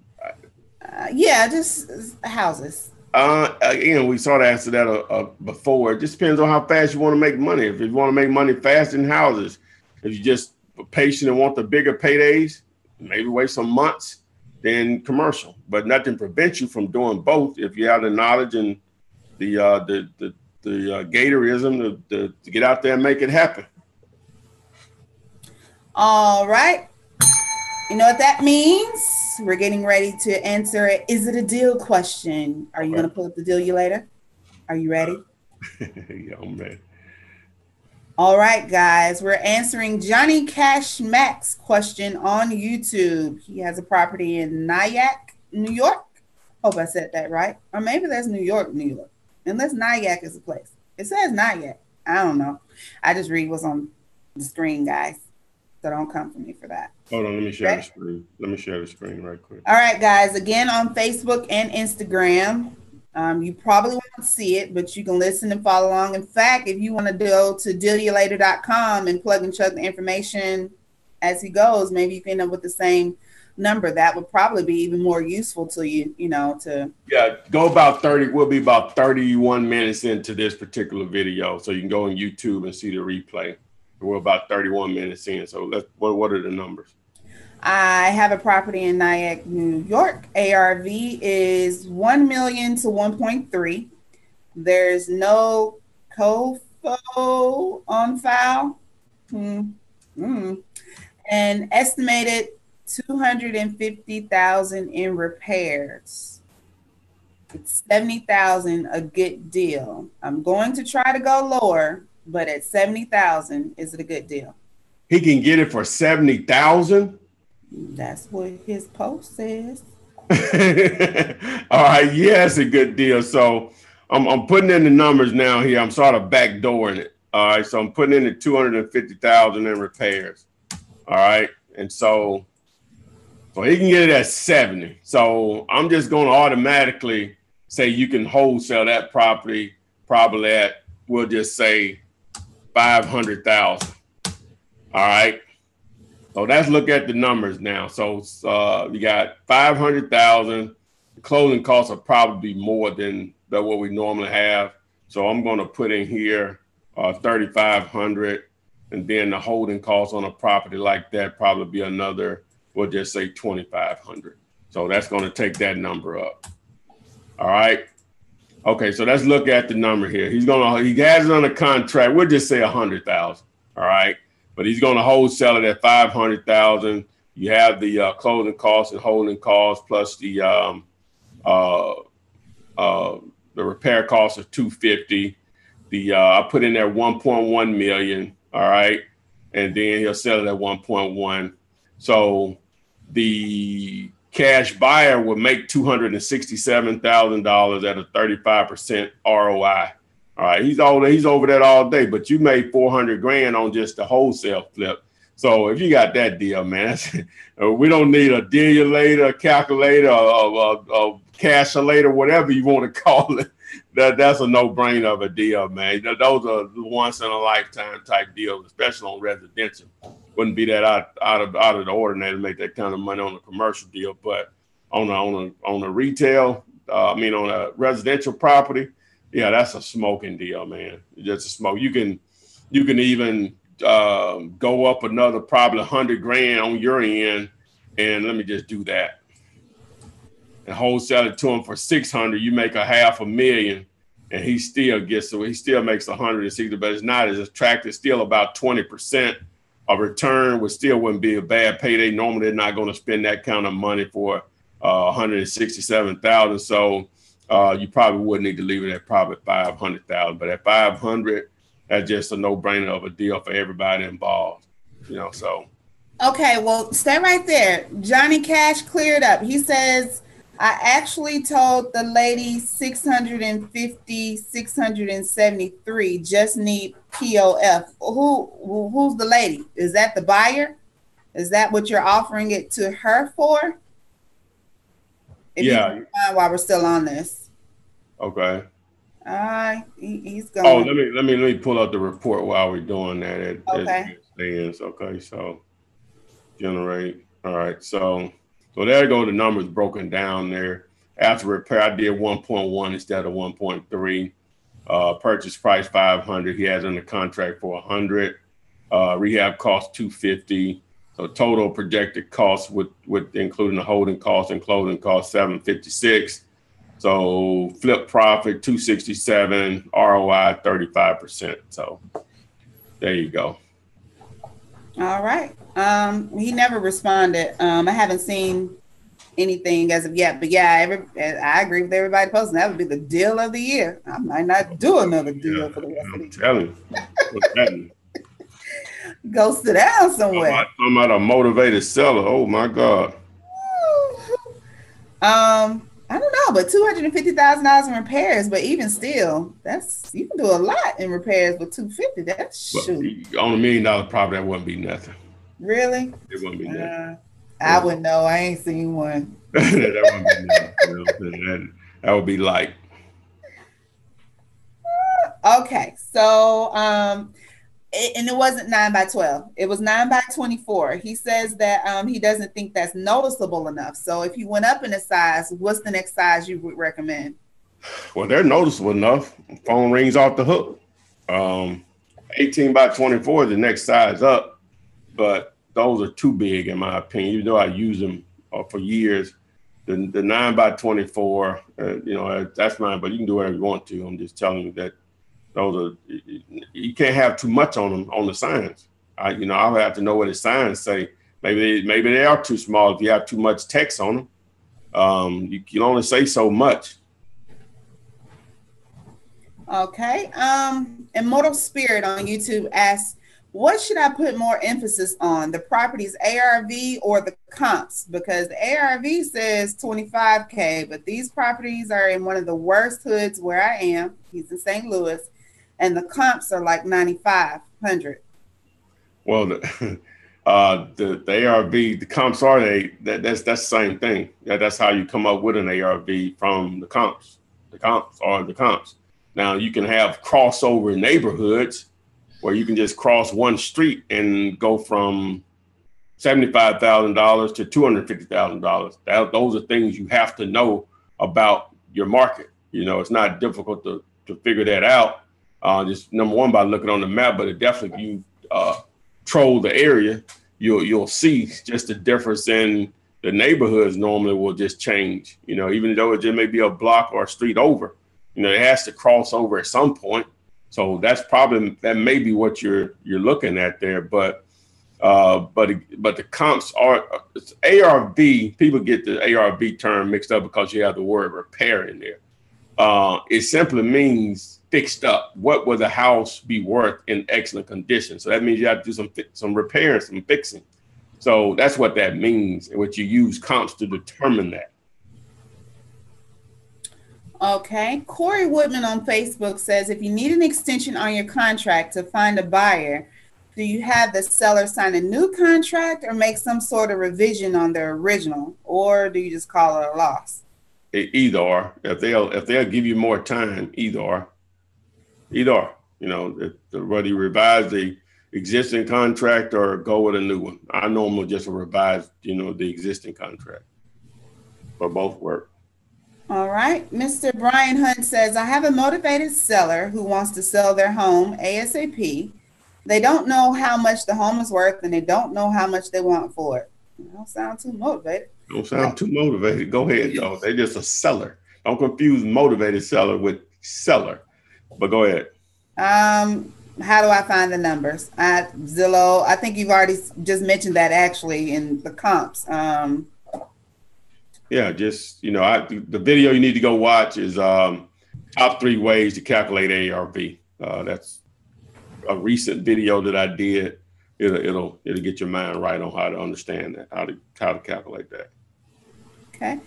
Uh, yeah, just houses. Uh, again, we sort of answered that uh, uh, before. It just depends on how fast you want to make money. If you want to make money fast in houses, if you just patient and want the bigger paydays, maybe wait some months, then commercial. But nothing prevents you from doing both if you have the knowledge and the uh, the the, the uh, Gatorism to, to, to get out there and make it happen. All right. You know what that means? We're getting ready to answer it. Is it a deal question? Are you right. going to pull up the Dealulator? Are you ready? Yeah, I'm ready. All right, guys. We're answering Johnny Cash Mac's question on YouTube. He has a property in Nyack, New York. Hope I said that right. Or maybe that's New York, New York. Unless Nyack is a place. It says Nyack. I don't know. I just read what's on the screen, guys. So don't come for me for that. Hold on, let me share right? the screen. Let me share the screen right quick. All right, guys. Again, on Facebook and Instagram, um, you probably won't see it, but you can listen and follow along. In fact, if you want to go to dealulator dot com and plug and chug the information as he goes, maybe you can end up with the same number. That would probably be even more useful to you, you know, to. Yeah, go about thirty. We'll be about thirty-one minutes into this particular video. So you can go on YouTube and see the replay. We're about thirty-one minutes in. So let's, what, what are the numbers? I have a property in Nyack, New York. A R V is one million to one point three. There's no C O F O on file. Mm. Mm. And estimated two hundred fifty thousand dollars in repairs. It's seventy thousand dollars, a good deal. I'm going to try to go lower, but at seventy thousand dollars, is it a good deal? He can get it for seventy thousand dollars? That's what his post says. All right, yeah, it's a good deal. So I'm, I'm putting in the numbers now here. I'm sort of backdooring it. All right, so I'm putting in the two hundred fifty thousand dollars in repairs. All right, and so... So he can get it at seventy. So I'm just going to automatically say you can wholesale that property probably at, we'll just say five hundred thousand. All right. So let's look at the numbers now. So uh, you got five hundred thousand. The closing costs are probably more than, than what we normally have. So I'm going to put in here uh, thirty-five hundred, and then the holding costs on a property like that probably be another, we'll just say twenty-five hundred. So that's going to take that number up. All right. Okay. So let's look at the number here. He's going to, he has it under contract. We'll just say a hundred thousand. All right. But he's going to wholesale it at five hundred thousand. You have the uh, closing costs and holding costs plus the, um, uh, uh, the repair costs of two fifty. The, uh, I put in there one point one million. All right. And then he'll sell it at one point one. So the cash buyer will make two hundred sixty-seven thousand dollars at a thirty-five percent R O I. All right. He's all, he's over that all day, but you made four hundred grand on just the wholesale flip. So if you got that deal, man, we don't need a dealulator, a calculator, a, a, a cashulator, whatever you want to call it. That, that's a no-brainer of a deal, man. Those are once-in-a-lifetime type deals, especially on residential. Wouldn't be that out, out of out of the ordinary to make that kind of money on a commercial deal, but on a on a on a retail, uh, I mean on a residential property, yeah, that's a smoking deal, man. Just a smoke. You can you can even uh, go up another probably hundred grand on your end, and let me just do that, and wholesale it to him for six hundred. You make a half a million, and he still gets so he still makes a hundred and sixty, but it's not as attractive. Still about twenty percent. A return would still wouldn't be a bad payday. Normally, they're not going to spend that kind of money for uh, one hundred sixty-seven thousand. So uh, you probably would need to leave it at probably five hundred thousand. But at five hundred, that's just a no-brainer of a deal for everybody involved. You know, so. Okay, well, stay right there. Johnny Cash cleared up. He says, "I actually told the lady six hundred and fifty, six hundred and seventy-three. Just need." P O F. Who who's the lady? Is that the buyer? Is that what you're offering it to her for? If yeah. You mind while we're still on this. Okay. All right. He, he's going. Oh, let me let me let me pull up the report while we're doing that. It, okay. It okay. So generate. All right. So so there you go. The numbers broken down there. After repair, I did one point one instead of one point three. Uh, purchase price five hundred. He has under contract for one hundred. Uh, rehab cost two fifty. So total projected cost with with including the holding cost and closing cost seven fifty-six. So flip profit two sixty-seven, R O I thirty-five percent. So there you go. All right. Um, he never responded. Um, I haven't seen anything as of yet, but yeah, every, I agree with everybody posting. That would be the deal of the year. I might not do another deal yeah, for the rest I'm of the telling year. You. Go sit down somewhere. I'm at a motivated seller. Oh my God. Um, I don't know, but two hundred fifty thousand dollars in repairs, but even still, that's, you can do a lot in repairs with two fifty. That's shoot. On a million dollar property, that wouldn't be nothing. Really? It wouldn't be nothing. Uh, I wouldn't know. I ain't seen one. that, wouldn't be nothing. That would be like. Uh, okay. So, um, it, and it wasn't nine by twelve. It was nine by twenty-four. He says that um, he doesn't think that's noticeable enough. So if you went up in a size, what's the next size you would recommend? Well, they're noticeable enough. Phone rings off the hook. Um, eighteen by twenty-four is the next size up, but those are too big in my opinion, even though I use them uh, for years. The, the nine by twenty-four, uh, you know, that's mine, but you can do whatever you want to. I'm just telling you that those are, you can't have too much on them, on the signs. I, you know, I'll have to know what the signs say. Maybe they, maybe they are too small if you have too much text on them. Um, you can only say so much. Okay. Um, Immortal Spirit on YouTube asks, what should I put more emphasis on, the property's A R V or the comps? Because the A R V says twenty-five K, but these properties are in one of the worst hoods where I am. He's in Saint Louis, and the comps are like ninety-five hundred. Well, the, uh, the, the A R V, the comps are they that that's that's the same thing. That, that's how you come up with an A R V from the comps. The comps are the comps. Now you can have crossover neighborhoods, where you can just cross one street and go from seventy-five thousand dollars to two hundred fifty thousand dollars. Those are things you have to know about your market. You know, it's not difficult to, to figure that out. Uh, just number one, by looking on the map, but it definitely, if you uh, troll the area, you'll, you'll see just the difference in the neighborhoods normally will just change. You know, even though it just may be a block or a street over, you know, it has to cross over at some point. So that's probably, that may be what you're you're looking at there, but uh, but but the comps are A R V. People get the A R V term mixed up because you have the word repair in there. Uh, it simply means fixed up. What would the house be worth in excellent condition? So that means you have to do some some repairing, some fixing. So that's what that means, and what you use comps to determine that. Okay. Corey Woodman on Facebook says, if you need an extension on your contract to find a buyer, do you have the seller sign a new contract or make some sort of revision on their original, or do you just call it a loss? Either or. If they'll, if they'll give you more time, either or. Either or. You know, whether you revise the existing contract or go with a new one. I normally just revise, you know, the existing contract. But both work. All right. Mister Brian Hunt says, I have a motivated seller who wants to sell their home ASAP. They don't know how much the home is worth, and they don't know how much they want for it. Don't sound too motivated. Don't sound right. too motivated. Go ahead, y'all. They're just a seller. Don't confuse motivated seller with seller. But go ahead. Um, how do I find the numbers? I, Zillow, I think you've already just mentioned that actually in the comps. Um Yeah, just, you know, I, the video you need to go watch is um, top three ways to calculate A R V. Uh, that's a recent video that I did. It'll, it'll, it'll get your mind right on how to understand that, how to, how to calculate that. Okay.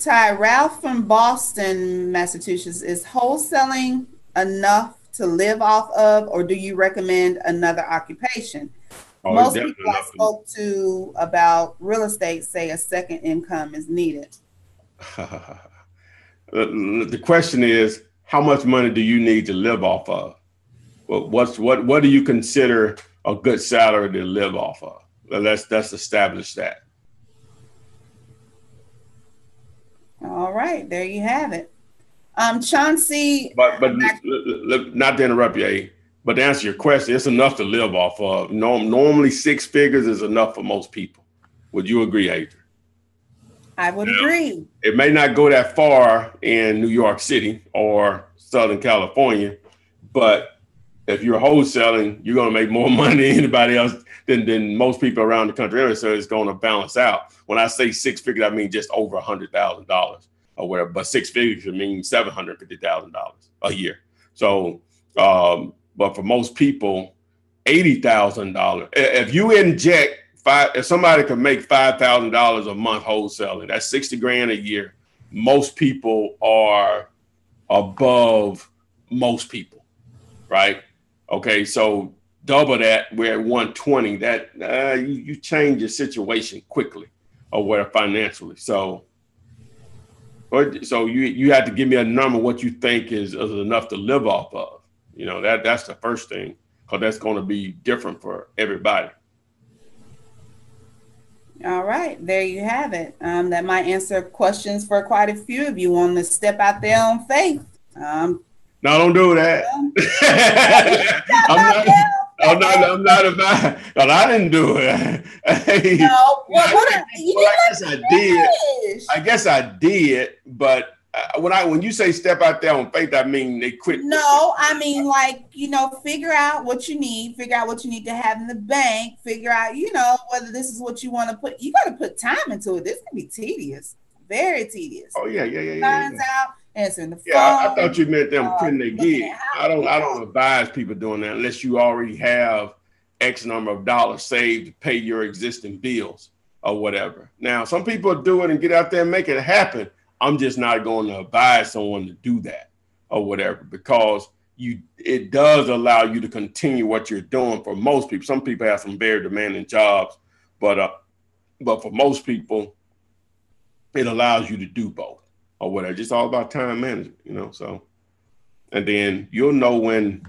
Ty, Ralph from Boston, Massachusetts, is wholesaling enough to live off of, or do you recommend another occupation? Oh, most people I spoke to about real estate say a second income is needed. The question is, how much money do you need to live off of? Well, what's what? What do you consider a good salary to live off of? Well, let's let's establish that. All right, there you have it, um, Chauncey. But but not to interrupt you, A. But to answer your question, it's enough to live off of. Normally, six figures is enough for most people. Would you agree, Adria? I would yeah. agree. It may not go that far in New York City or Southern California, but if you're wholesaling, you're going to make more money than anybody else than, than most people around the country. So it's going to balance out. When I say six figures, I mean just over one hundred thousand dollars or whatever. But six figures would mean seven hundred fifty thousand dollars a year. So, um, but for most people, eighty thousand dollars. If you inject five, if somebody can make five thousand dollars a month wholesaling, that's sixty grand a year. Most people are above most people, right? Okay, so double that, we're at one twenty. That uh, you, you change your situation quickly or where financially. So, or, so you you have to give me a number what you think is, is enough to live off of. You know, that that's the first thing. Because that's going to be different for everybody. All right. There you have it. Um, that might answer questions for quite a few of you on the Step Out There on Faith. Um, no, don't do that. I'm not, I'm not, I'm not about but I didn't do it. Hey, no, well, what are, you well, I guess I did. I guess I did, but When I when you say step out there on faith, I mean they quit. No, I mean like, you know, figure out what you need, figure out what you need to have in the bank, figure out, you know, whether this is what you want to put. You got to put time into it. This can be tedious, very tedious. Oh yeah, yeah, yeah, yeah. Finds yeah. out answering the phone. Yeah, I, I thought you meant them uh, quitting their gig. I don't, I don't advise people doing that unless you already have X number of dollars saved to pay your existing bills or whatever. Now, some people do it and get out there and make it happen. I'm just not going to advise someone to do that or whatever, because you it does allow you to continue what you're doing for most people. Some people have some very demanding jobs, but uh, but for most people, it allows you to do both or whatever. It's all about time management, you know, so. And then you'll know when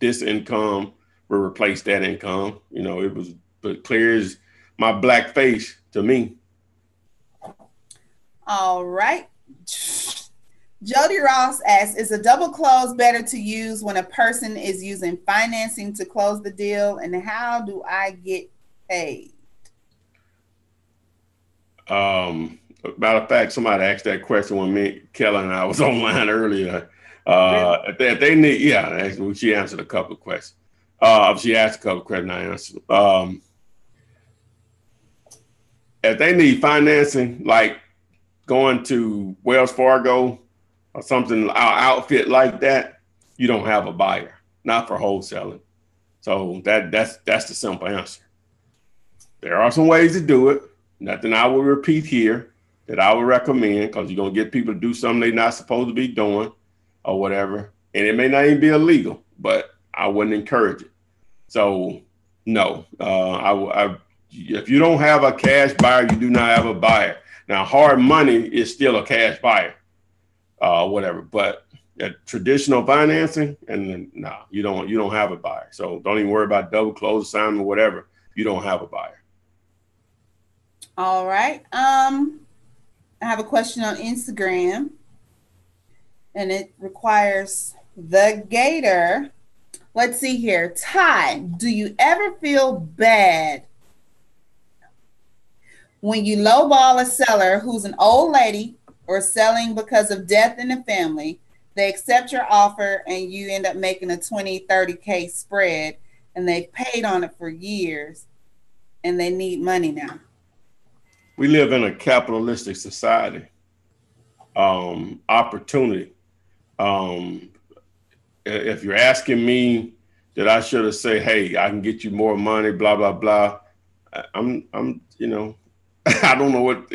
this income will replace that income. You know, it was but clear as my black face to me. All right. Jody Ross asks, is a double close better to use when a person is using financing to close the deal? And how do I get paid? Um, matter of fact, somebody asked that question when me, Kelly and I was online earlier. Uh, really? if, they, if they need, yeah, she answered a couple of questions. Uh, she asked a couple of questions, I answered them. Um, if they need financing, like, going to Wells Fargo or something, our outfit like that, you don't have a buyer, not for wholesaling. So that that's that's the simple answer. There are some ways to do it. Nothing I will repeat here that I would recommend, because you're going to get people to do something they're not supposed to be doing or whatever. And it may not even be illegal, but I wouldn't encourage it. So no, uh, I, I, if you don't have a cash buyer, you do not have a buyer. Now, hard money is still a cash buyer, uh, whatever. But uh, traditional financing, and then, nah, you don't you don't have a buyer. So don't even worry about double close assignment, whatever. You don't have a buyer. All right. Um, I have a question on Instagram, and it requires the Gator. Let's see here, Ty. Do you ever feel bad when you lowball a seller who's an old lady or selling because of death in the family? They accept your offer and you end up making a twenty, thirty K spread, and they paid on it for years and they need money now? We live in a capitalistic society. Um, opportunity. Um, if you're asking me that I should have said, hey, I can get you more money, blah, blah, blah. I'm, I'm, you know, I don't know what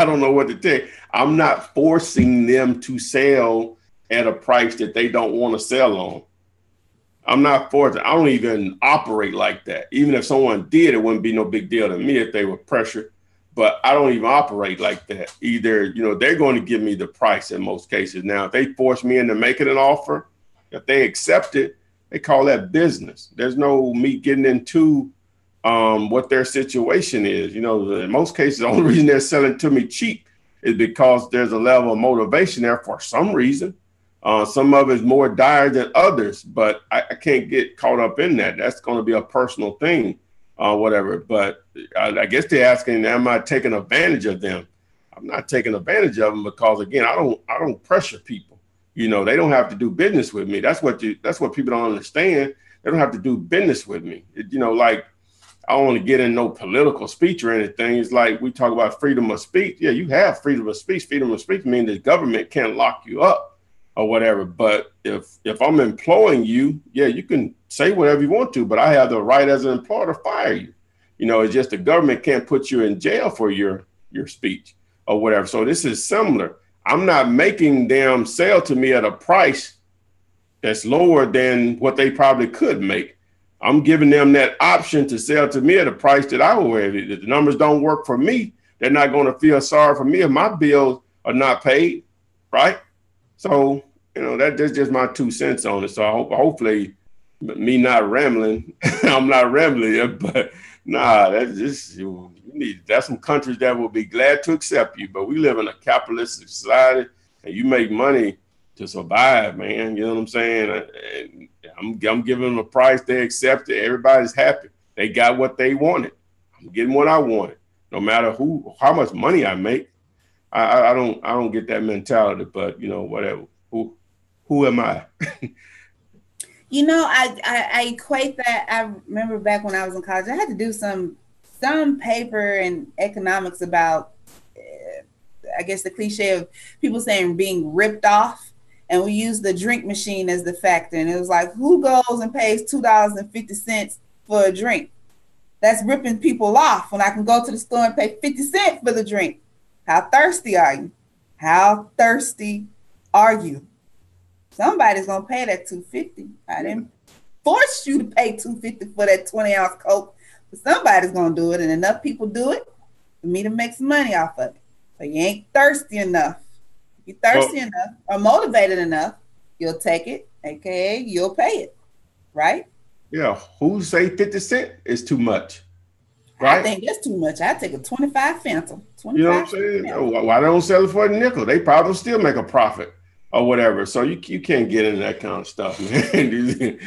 I don't know what to take. I'm not forcing them to sell at a price that they don't want to sell on. I'm not forcing. I don't even operate like that. Even if someone did, it wouldn't be no big deal to me if they were pressured. But I don't even operate like that either. You know, they're going to give me the price in most cases. Now, if they force me into making an offer, if they accept it, they call that business. There's no me getting into Um, what their situation is. You know, in most cases, the only reason they're selling to me cheap is because there's a level of motivation there for some reason. Uh, some of it's more dire than others, but I, I can't get caught up in that. That's going to be a personal thing, uh, whatever. But I, I guess they're asking, am I taking advantage of them? I'm not taking advantage of them because, again, I don't I don't pressure people. You know, they don't have to do business with me. That's what you, that's what people don't understand. They don't have to do business with me. It, you know, like, I don't want to get in no political speech or anything. It's like we talk about freedom of speech. Yeah, you have freedom of speech. Freedom of speech means the government can't lock you up or whatever. But if if I'm employing you, yeah, you can say whatever you want to, but I have the right as an employer to fire you. You know, it's just the government can't put you in jail for your your speech or whatever. So this is similar. I'm not making them sell to me at a price that's lower than what they probably could make. I'm giving them that option to sell to me at a price that I would. If the numbers don't work for me, they're not going to feel sorry for me if my bills are not paid, right? So, you know, that, that's just my two cents on it. So I hope, hopefully, me not rambling, I'm not rambling, but nah, that's just, you need, that's some countries that will be glad to accept you, but we live in a capitalist society and you make money to survive, man. You know what I'm saying? And I'm, I'm giving them a price. They accept it. Everybody's happy. They got what they wanted. I'm getting what I wanted, no matter who, how much money I make. I, I, I don't, I don't get that mentality, but you know, whatever. Who, who am I? You know, I, I, I equate that. I remember back when I was in college, I had to do some, some paper in economics about, uh, I guess the cliche of people saying being ripped off. And we use the drink machine as the factor. And it was like, who goes and pays two dollars and fifty cents for a drink? That's ripping people off when I can go to the store and pay fifty cents for the drink. How thirsty are you? How thirsty are you? Somebody's going to pay that two dollars and fifty cents. I didn't force you to pay two dollars and fifty cents for that twenty ounce Coke. But somebody's going to do it. And enough people do it for me to make some money off of it. So you ain't thirsty enough. You're thirsty well, enough or motivated enough, you'll take it, aka you'll pay it, right? Yeah, who say fifty cent is too much, right? I think that's too much. I take a twenty-five Phantom. twenty-five you know what I'm saying? Phantom. Why don't sell it for a nickel? They probably still make a profit or whatever. So you you can't get into that kind of stuff, man.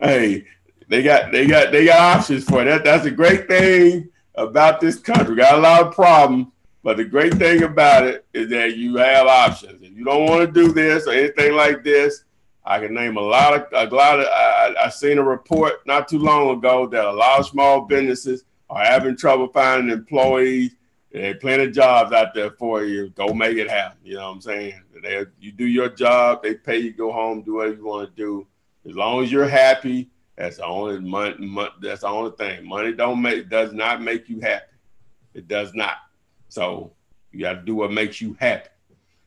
Hey, they got they got they got options for that. That's a great thing about this country. We got a lot of problems. But the great thing about it is that you have options. If you don't want to do this or anything like this, I can name a lot of, a lot of, I, I seen a report not too long ago that a lot of small businesses are having trouble finding employees. There are plenty of jobs out there for you. Go make it happen. You know what I'm saying? They, you do your job, they pay you, go home, do whatever you want to do. As long as you're happy, that's the only money, money, that's the only thing. Money don't make, does not make you happy. It does not. So you got to do what makes you happy,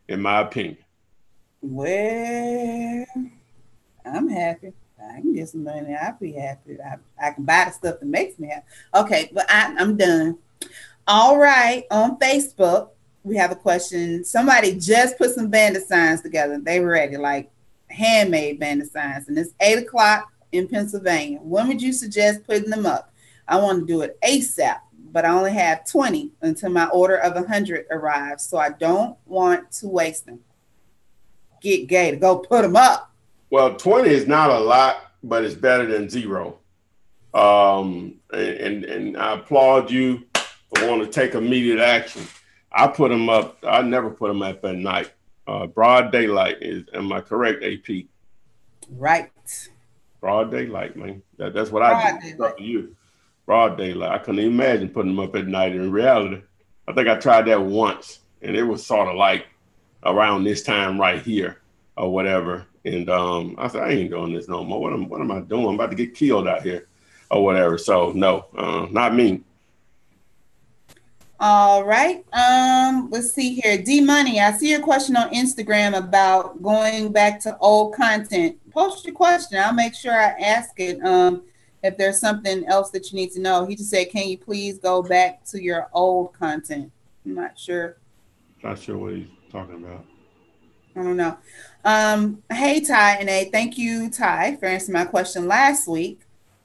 in my opinion. Well, I'm happy. I can get some money. I'll be happy. I, I can buy the stuff that makes me happy. Okay, but I, I'm done. All right. On Facebook, we have a question. Somebody just put some bandit signs together. They were ready, like handmade bandit signs. And it's eight o'clock in Pennsylvania. When would you suggest putting them up? I want to do it ASAP. But I only have twenty until my order of one hundred arrives. So I don't want to waste them. Get gay to go put them up. Well, twenty is not a lot, but it's better than zero. Um, and, and I applaud you for wanting to take immediate action. I put them up. I never put them up at night. Uh, broad daylight is, am I correct, A P? Right. Broad daylight, man. That, that's what broad I do. Daylight. You. Broad daylight. I couldn't even imagine putting them up at night. In reality, I think I tried that once, and it was sort of like around this time right here or whatever. And um, I said, I ain't doing this no more. What am, what am I doing? I'm about to get killed out here or whatever. So no, uh, not me. All right. Um, let's see here. D Money, I see your question on Instagram about going back to old content. Post your question. I'll make sure I ask it. Um, If there's something else that you need to know, he just said, can you please go back to your old content? I'm not sure. Not sure what he's talking about. I don't know. Um, hey, Ty, and a thank you, Ty, for answering my question last week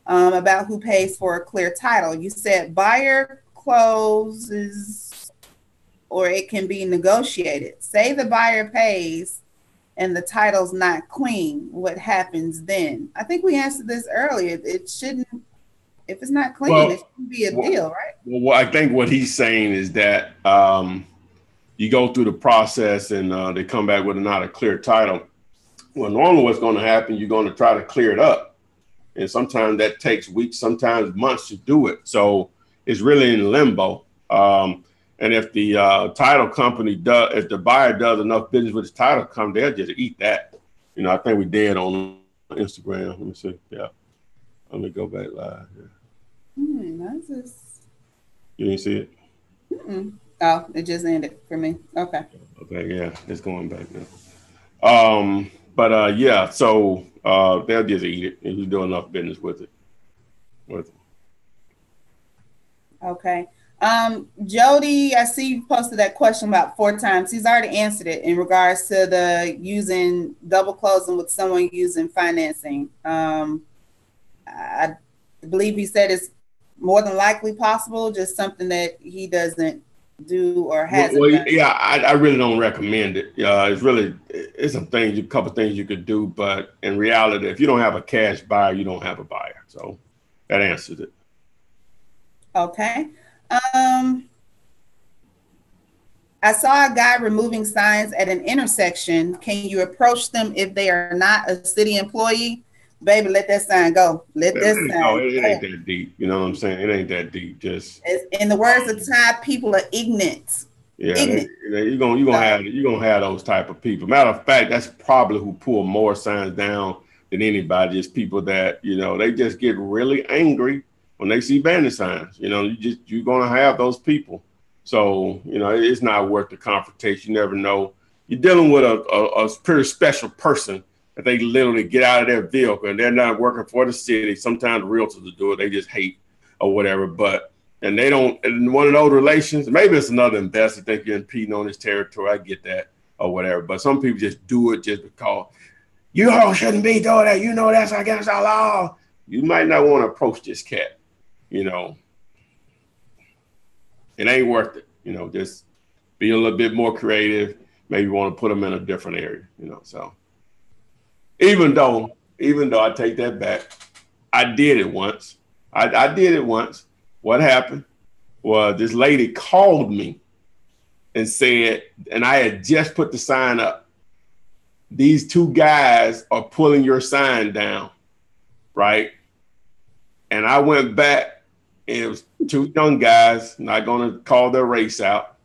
um, about who pays for a clear title. You said buyer closes or it can be negotiated. Say the buyer pays and the title's not clean, what happens then? I think we answered this earlier. It shouldn't, if it's not clean, well, it shouldn't be a well, deal, right? Well, I think what he's saying is that um, you go through the process and uh, they come back with not a clear title. Well, normally what's going to happen, you're going to try to clear it up. And sometimes that takes weeks, sometimes months to do it. So it's really in limbo. Um, and if the uh, title company does, if the buyer does enough business with the title company, they'll just eat that. You know, I think we did on Instagram. Let me see. Yeah. Let me go back live. Yeah. Hmm, that's just... You didn't see it? Mm-mm. Oh, it just ended for me. Okay. Okay. Yeah. It's going back now. Um, but uh, yeah, so uh, they'll just eat it if you do enough business with it. With it. Okay. Um, Jody, I see you posted that question about four times. He's already answered it in regards to the using double closing with someone using financing. Um, I believe he said it's more than likely possible, just something that he doesn't do or hasn't well, well, done. Yeah, I, I really don't recommend it. Uh, it's really, it's some things, a couple things you could do, but in reality, if you don't have a cash buyer, you don't have a buyer. So that answers it. Okay. Um, I saw a guy removing signs at an intersection. Can you approach them if they are not a city employee? Baby, let that sign go. Let that sign go. No, it, it ain't that deep. You know what I'm saying? It ain't that deep. Just it's, in the words of Ty, people are ignorant. Yeah, ignorant. They, they, you're gonna you're gonna have you're gonna have those type of people. Matter of fact, that's probably who pull more signs down than anybody. Just people that you know they just get really angry when they see bandit signs. You know, you just you're gonna have those people. So you know, it's not worth the confrontation. You never know. You're dealing with a a, a pretty special person. They literally get out of their vehicle and they're not working for the city. Sometimes realtors do it. They just hate or whatever. But and they don't and one of those relations. Maybe it's another investor think you're impeding on his territory. I get that or whatever. But some people just do it just because you all shouldn't be doing that. You know, that's against our law. You might not want to approach this cat. You know, it ain't worth it. You know, just be a little bit more creative. Maybe you want to put them in a different area, you know, so. Even though, even though I take that back, I did it once. I, I did it once. What happened was this lady called me and said, and I had just put the sign up. These two guys are pulling your sign down, right? And I went back and it was two young guys, not going to call their race out.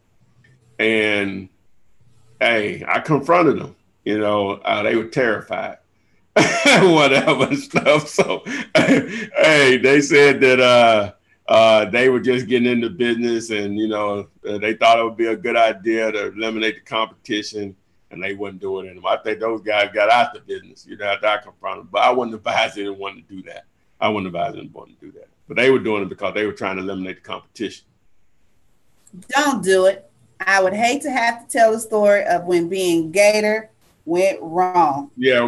And hey, I confronted them. You know, uh, they were terrified, whatever stuff. So, hey, they said that uh, uh, they were just getting into business and, you know, they thought it would be a good idea to eliminate the competition and they wouldn't do it anymore. I think those guys got out the business, you know, after I confronted them. But I wouldn't advise anyone to do that. I wouldn't advise anyone to do that. But they were doing it because they were trying to eliminate the competition. Don't do it. I would hate to have to tell the story of when being Gator went wrong. Yeah.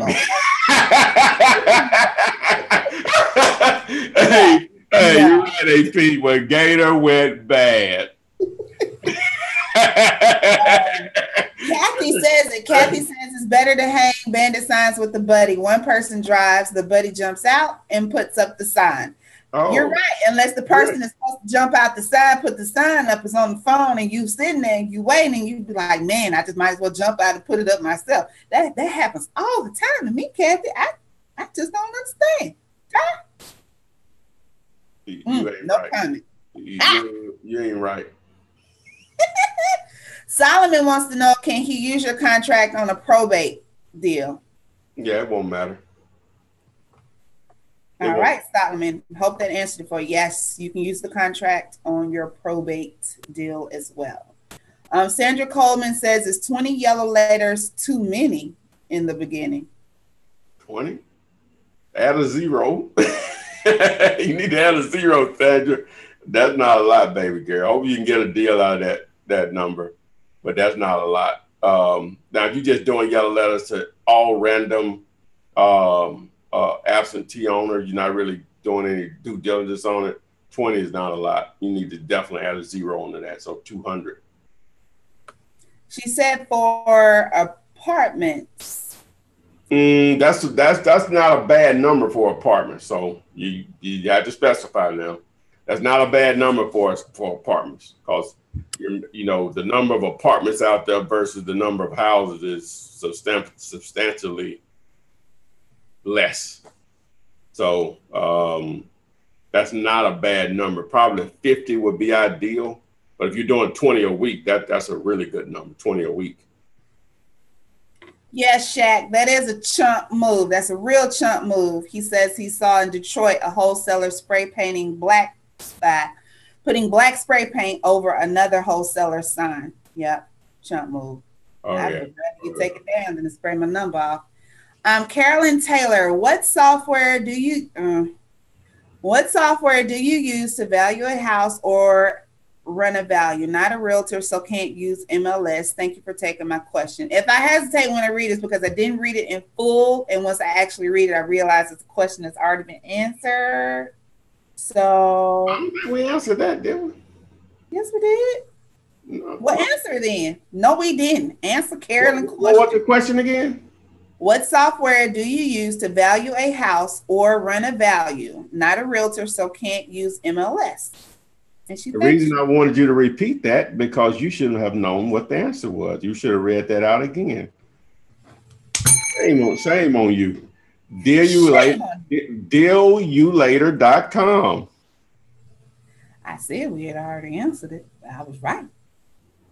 hey, hey, yeah. You're right, A P, when Gator went bad. Kathy says it. Kathy says it's better to hang bandit signs with the buddy. One person drives, the buddy jumps out and puts up the sign. Oh. You're right, unless the person is supposed to jump out the side, put the sign up, is on the phone, and you sitting there and you waiting, you be like, man, I just might as well jump out and put it up myself. That that happens all the time to me, Kathy. I, I just don't understand. Huh? You, you ain't mm, no right. comment. You, ah. you, you ain't right. Solomon wants to know, can he use your contract on a probate deal? Yeah, it won't matter. All right, Solomon. Hope that answered it for you. Yes, you can use the contract on your probate deal as well. Um, Sandra Coleman says, is twenty yellow letters too many in the beginning? twenty? Add a zero. You need to add a zero, Sandra. That's not a lot, baby girl. I hope you can get a deal out of that, that number, but that's not a lot. Um, now, if you're just doing yellow letters to all random um Uh, absentee owner, you're not really doing any due diligence on it. twenty is not a lot. You need to definitely add a zero onto that. So two hundred. She said for apartments. Mm, that's that's that's not a bad number for apartments. So you you have to specify now. That's not a bad number for us for apartments, because you know the number of apartments out there versus the number of houses is substan substantially less. So um, that's not a bad number. Probably fifty would be ideal, but if you're doing twenty a week, that that's a really good number, twenty a week. Yes, Shaq, that is a chump move. That's a real chump move. He says he saw in Detroit a wholesaler spray painting black spot, putting black spray paint over another wholesaler sign. Yep, chump move. Oh, I yeah. would rather you take it down than to spray my number off. Um, Carolyn Taylor, what software do you um, what software do you use to value a house or run a value? Not a realtor, so can't use M L S. Thank you for taking my question. If I hesitate when I read it, because I didn't read it in full, and once I actually read it, I realize it's a question that's already been answered. So I don't think we answered that, did we? Yes, we did. No. What answer then? No, we didn't. Answer Carolyn's question. What's the question again? What software do you use to value a house or run a value? Not a realtor, so can't use M L S. The reason I wanted you to repeat that, because you shouldn't have known what the answer was. You should have read that out again. Shame on, shame on you. Dealulator dot com. I said we had already answered it. I was right.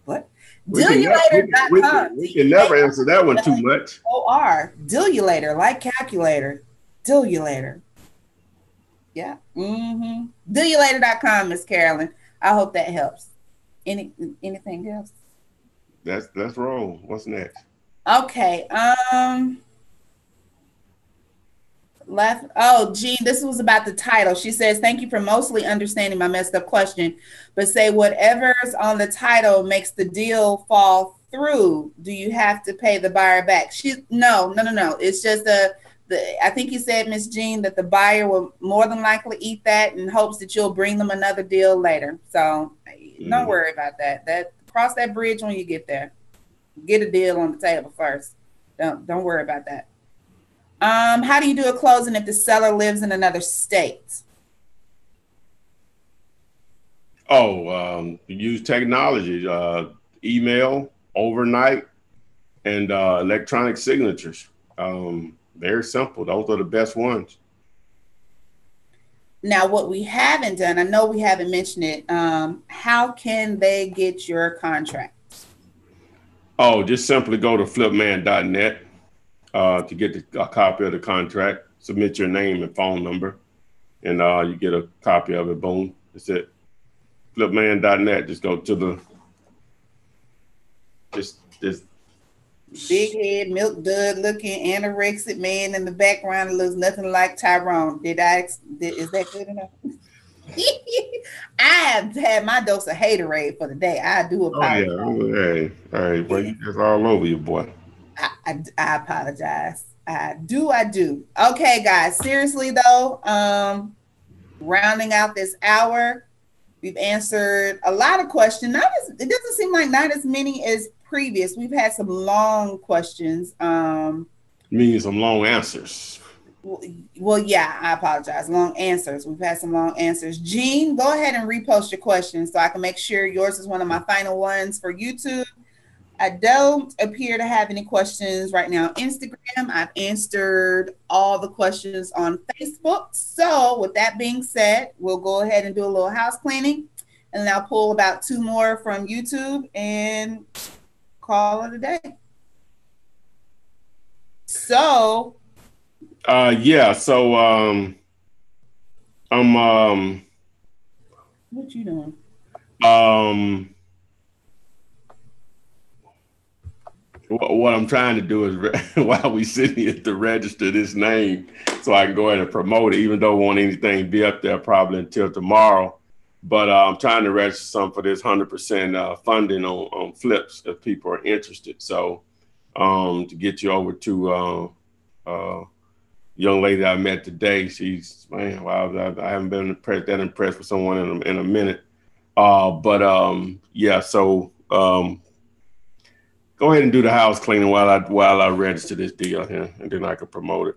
What? Dealulator dot com. We can never answer that one too much. O R. Dealulator, like calculator. Dealulator. Yeah. Mm-hmm. Dealulator dot com, Miss Carolyn. I hope that helps. Any anything else? That's that's wrong. What's next? Okay. Um left. Oh, Jean, this was about the title. She says, thank you for mostly understanding my messed up question, but say whatever's on the title makes the deal fall through. Do you have to pay the buyer back? She no, no, no, no. It's just a The, I think you said, Miss Jean, that the buyer will more than likely eat that in hopes that you'll bring them another deal later. So mm. don't worry about that. That cross that bridge when you get there. Get a deal on the table first. Don't don't worry about that. Um, how do you do a closing if the seller lives in another state? Oh, um, use technology, uh, email, overnight, and uh, electronic signatures. Um, Very simple. Those are the best ones. Now, what we haven't done, I know we haven't mentioned it. Um, how can they get your contracts? Oh, just simply go to flipman dot net uh, to get the, a copy of the contract. Submit your name and phone number, and uh, you get a copy of it. Boom. That's it. flipman dot net. Just go to the just just. Big head, milk dud looking, anorexic man in the background that looks nothing like Tyrone. Did I? Did, is that good enough? I have had my dose of haterade for the day. I do apologize. Oh, yeah. Hey, hey, well, you just all over you, boy. I, I, I apologize. I do, I do. Okay, guys. Seriously, though, um, rounding out this hour, we've answered a lot of questions. Not as, it doesn't seem like not as many as previous. We've had some long questions. Um, you mean some long answers. Well, well, yeah, I apologize. Long answers. We've had some long answers. Jean, go ahead and repost your questions so I can make sure yours is one of my final ones for YouTube. I don't appear to have any questions right now on Instagram. I've answered all the questions on Facebook. So with that being said, we'll go ahead and do a little house cleaning, and I'll pull about two more from YouTube and call it a day. So uh yeah, so um I'm um what you doing? Um wh what I'm trying to do is while we sit here to register this name so I can go ahead and promote it, even though I won't anything be up there probably until tomorrow. But uh, I'm trying to register some for this one hundred percent uh, funding on, on flips if people are interested. So um, to get you over to a uh, uh, young lady I met today, she's, man, wow, I, I haven't been impressed, that impressed with someone in a, in a minute. Uh, but um, yeah, so um, go ahead and do the house cleaning while I, while I register this deal here, and then I can promote it.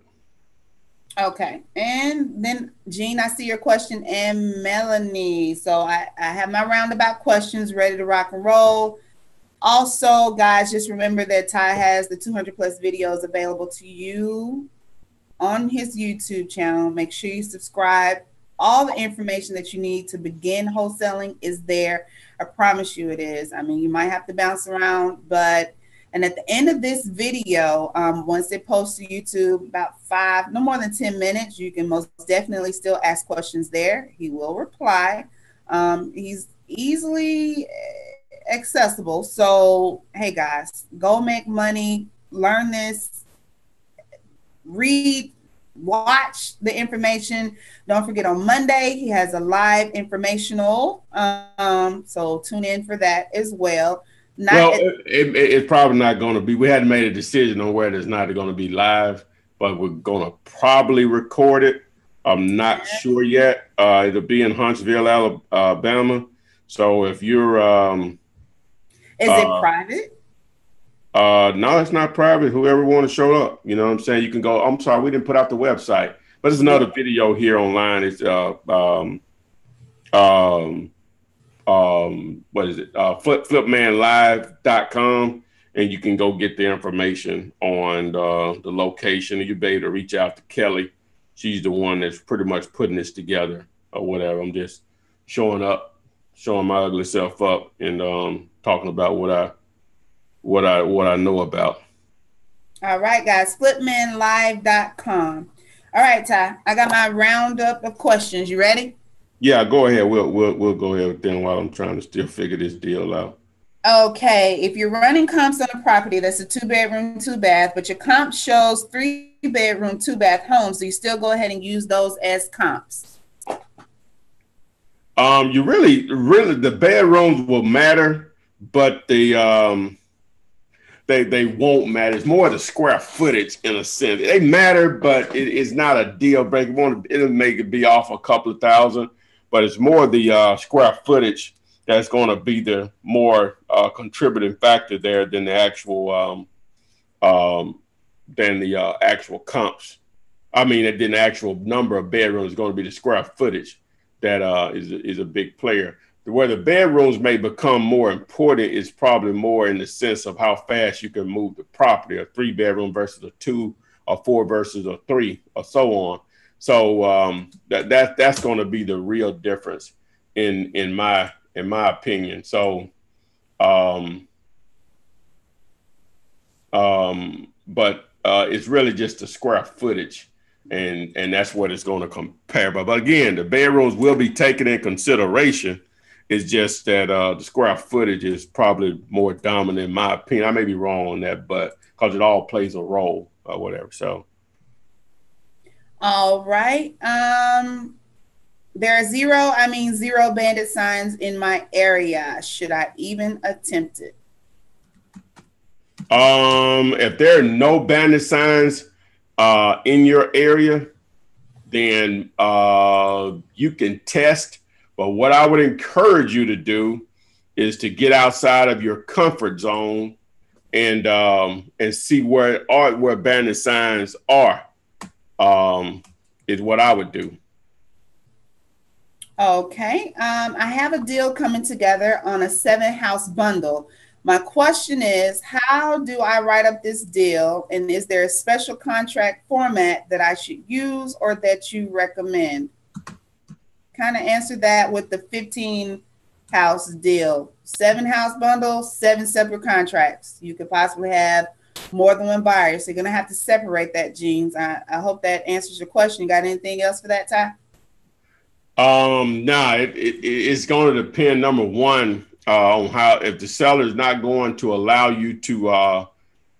Okay. And then, Jean, I see your question, and Melanie. So I, I have my roundabout questions ready to rock and roll. Also, guys, just remember that Ty has the two hundred plus videos available to you on his YouTube channel. Make sure you subscribe. All the information that you need to begin wholesaling is there. I promise you it is. I mean, you might have to bounce around, but... And at the end of this video, um, once it posts to YouTube, about five, no more than ten minutes, you can most definitely still ask questions there. He will reply. Um, he's easily accessible. So, hey, guys, go make money, learn this, read, watch the information. Don't forget, on Monday, he has a live informational. Um, so tune in for that as well. Not well, it, it, it's probably not going to be. We hadn't made a decision on whether it's not going to be live, but we're going to probably record it. I'm not yeah. sure yet. Uh, it'll be in Huntsville, Alabama. So if you're, um, is uh, it private? Uh, no, it's not private. Whoever want to show up, you know what I'm saying? You can go. I'm sorry, we didn't put out the website, but there's another yeah. video here online. It's uh, um, um. Um, what is it? Uh, flip, flipman live dot com, and you can go get the information on uh, the location. You'll be able to reach out to Kelly. She's the one that's pretty much putting this together or whatever. I'm just showing up, showing my ugly self up, and um, talking about what I, what I, what I know about. All right, guys, flipman live dot com. All right, Ty, I got my roundup of questions. You ready? Yeah, go ahead. We'll we'll we'll go ahead with them while I'm trying to still figure this deal out. Okay, if you're running comps on a property that's a two bedroom, two bath, but your comp shows three bedroom, two bath homes, do you still go ahead and use those as comps? Um, you really, really, the bedrooms will matter, but the um, they they won't matter. It's more the square footage in a sense. They matter, but it, it's not a deal breaker. It'll make it be off a couple of thousand. But it's more the uh, square footage that's going to be the more uh, contributing factor there than the actual um, um, than the uh, actual comps. I mean, it than the actual number of bedrooms is going to be the square footage that uh, is is a big player. Where the bedrooms may become more important is probably more in the sense of how fast you can move the property—a three-bedroom versus a two, a four versus a three, or so on. So um, that that that's going to be the real difference, in in my in my opinion. So, um, um, but uh, it's really just the square footage, and and that's what it's going to compare. But but again, the bedrooms will be taken in consideration. It's just that uh, the square footage is probably more dominant, in my opinion. I may be wrong on that, but because it all plays a role or whatever. So. All right. Um, there are zero, I mean, zero bandit signs in my area. Should I even attempt it? Um, if there are no bandit signs uh, in your area, then uh, you can test. But what I would encourage you to do is to get outside of your comfort zone and um, and see where are where bandit signs are. Um, is what I would do. Okay. Um, I have a deal coming together on a seven house bundle. My question is, how do I write up this deal? And is there a special contract format that I should use or that you recommend? Kind of answered that with the fifteen house deal. Seven house bundle, seven separate contracts. You could possibly have more than one buyer. So you're going to have to separate that, Jeans. I, I hope that answers your question. You got anything else for that, Ty? Um, nah, it, it, it's going to depend, number one, uh, on how, if the seller is not going to allow you to uh,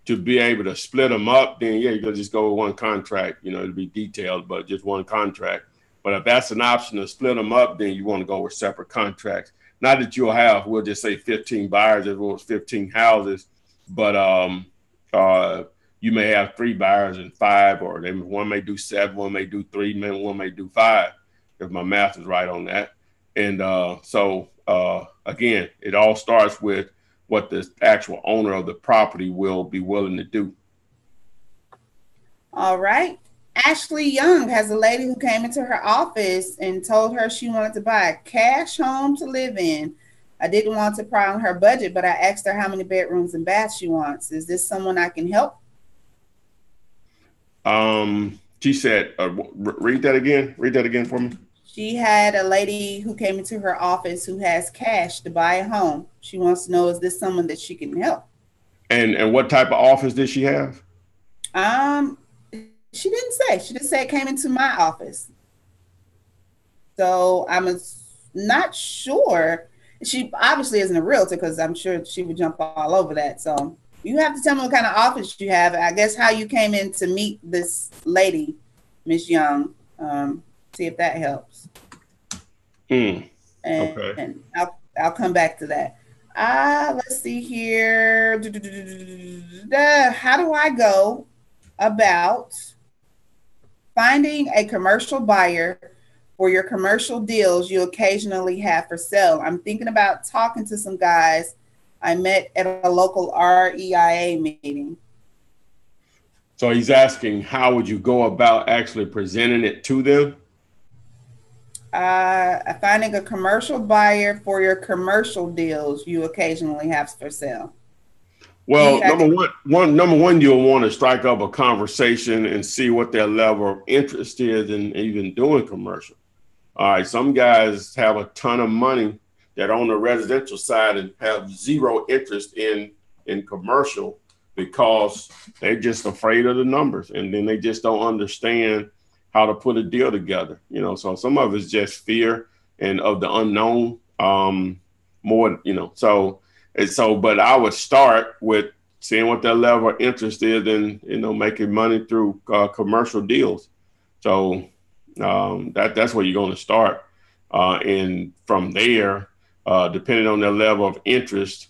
to be able to split them up, then yeah, you're going to just go with one contract. You know, it'll be detailed, but just one contract. But if that's an option to split them up, then you want to go with separate contracts. Not that you'll have, we'll just say fifteen buyers as well as fifteen houses, but um, uh, you may have three buyers and five, or they, one may do seven, one may do three, one may do five, if my math is right on that. And uh, so, uh, again, it all starts with what the actual owner of the property will be willing to do. All right. Ashley Young has a lady who came into her office and told her she wanted to buy a cash home to live in. I didn't want to pry on her budget, but I asked her how many bedrooms and baths she wants. Is this someone I can help? Um, she said, uh, read that again. Read that again for me. She had a lady who came into her office who has cash to buy a home. She wants to know, is this someone that she can help? And and what type of office did she have? Um, she didn't say. She just said came into my office. So I'm a, not sure. She obviously isn't a realtor because I'm sure she would jump all over that. So you have to tell me what kind of office you have. I guess how you came in to meet this lady, Miss Young. Um, see if that helps. Mm, and, okay. And I'll, I'll come back to that. Ah, uh, let's see here. How do I go about finding a commercial buyer for your commercial deals you occasionally have for sale? I'm thinking about talking to some guys I met at a local R E I A meeting. So he's asking, how would you go about actually presenting it to them? Uh, finding a commercial buyer for your commercial deals you occasionally have for sale. Well, number one, one, number one, you'll want to strike up a conversation and see what their level of interest is in even doing commercial. All right. Some guys have a ton of money that on the residential side and have zero interest in, in commercial because they're just afraid of the numbers. And then they just don't understand how to put a deal together. You know, so some of it's just fear and of the unknown, um, more, you know, so, and so, but I would start with seeing what their level of interest is in, you know, making money through uh, commercial deals. So um, that, that's where you're going to start. Uh, and from there, Uh, depending on their level of interest,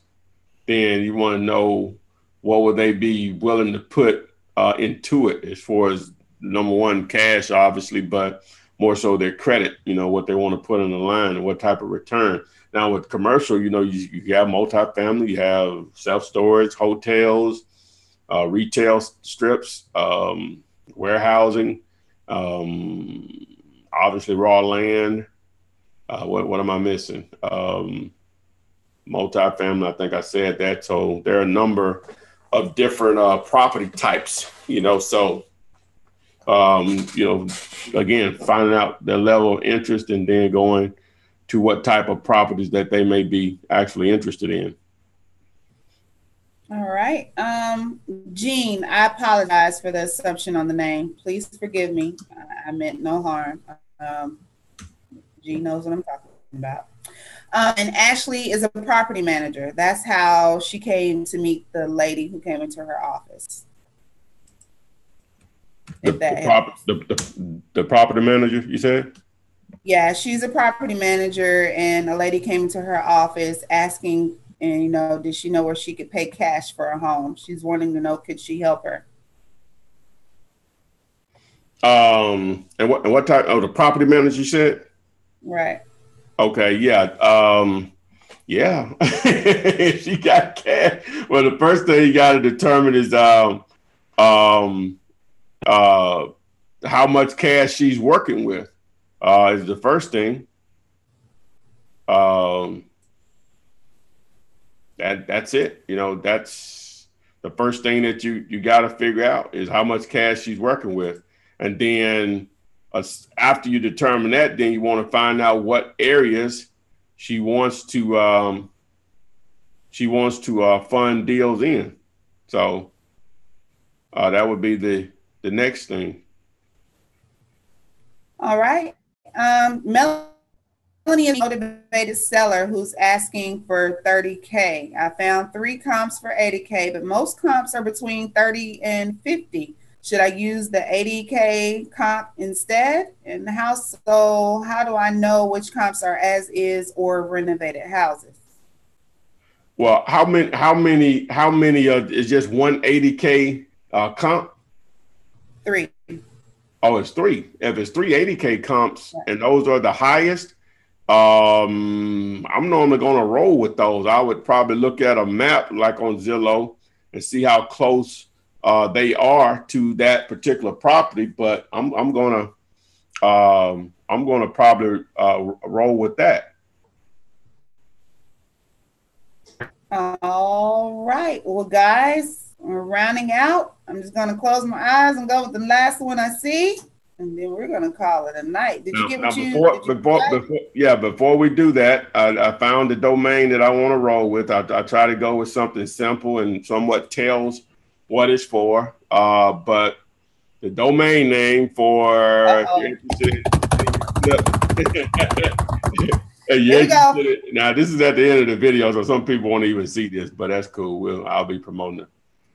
then you want to know what would they be willing to put uh, into it as far as, number one, cash, obviously, but more so their credit, you know, what they want to put on the line and what type of return. Now, with commercial, you know, you, you have multifamily, you have self-storage, hotels, uh, retail strips, um, warehousing, um, obviously raw land. Uh, what, what am I missing? Um, multifamily, I think I said that. So there are a number of different uh, property types, you know, so, um, you know, again, finding out the level of interest and then going to what type of properties that they may be actually interested in. All right. Um, Jean, I apologize for the assumption on the name. Please forgive me. I, I meant no harm. Um, She knows what I'm talking about. Um, and Ashley is a property manager. That's how she came to meet the lady who came into her office. The, the, prop, the, the, the property manager, you said? Yeah, she's a property manager, and a lady came into her office asking, and you know, did she know where she could pay cash for a home? She's wanting to know, could she help her? Um, and what and what type? Oh, the property manager, you said? Right. Okay. Yeah. Um, yeah. She got cash. Well, the first thing you got to determine is um, um, uh, how much cash she's working with uh, is the first thing. Um, that that's it. You know, that's the first thing that you you got to figure out is how much cash she's working with, and then. Uh, after you determine that, then you want to find out what areas she wants to um, she wants to uh, fund deals in. So uh, that would be the the next thing. All right, um, Melanie is a motivated seller who's asking for thirty K. I found three comps for eighty K, but most comps are between thirty and fifty. Should I use the eighty K comp instead? And how so? How do I know which comps are as is or renovated houses? Well, how many? How many? How many? Uh, is just one eighty K uh, comp? Three. Oh, it's three. If it's three eighty K comps, right. And those are the highest, um, I'm normally going to roll with those. I would probably look at a map like on Zillow and see how close uh, they are to that particular property. But I'm, I'm going to um, I'm going to probably uh, roll with that. All right. Well, guys, we're rounding out. I'm just going to close my eyes and go with the last one I see. And then we're going to call it a night. Did now, you get what you, before, you before, before, Yeah, before we do that, I, I found the domain that I want to roll with. I, I try to go with something simple and somewhat tells what it's for. Uh, but the domain name for uh -oh. if you're interested in, now, this is at the end of the video, so some people won't even see this, but that's cool. We'll, I'll be promoting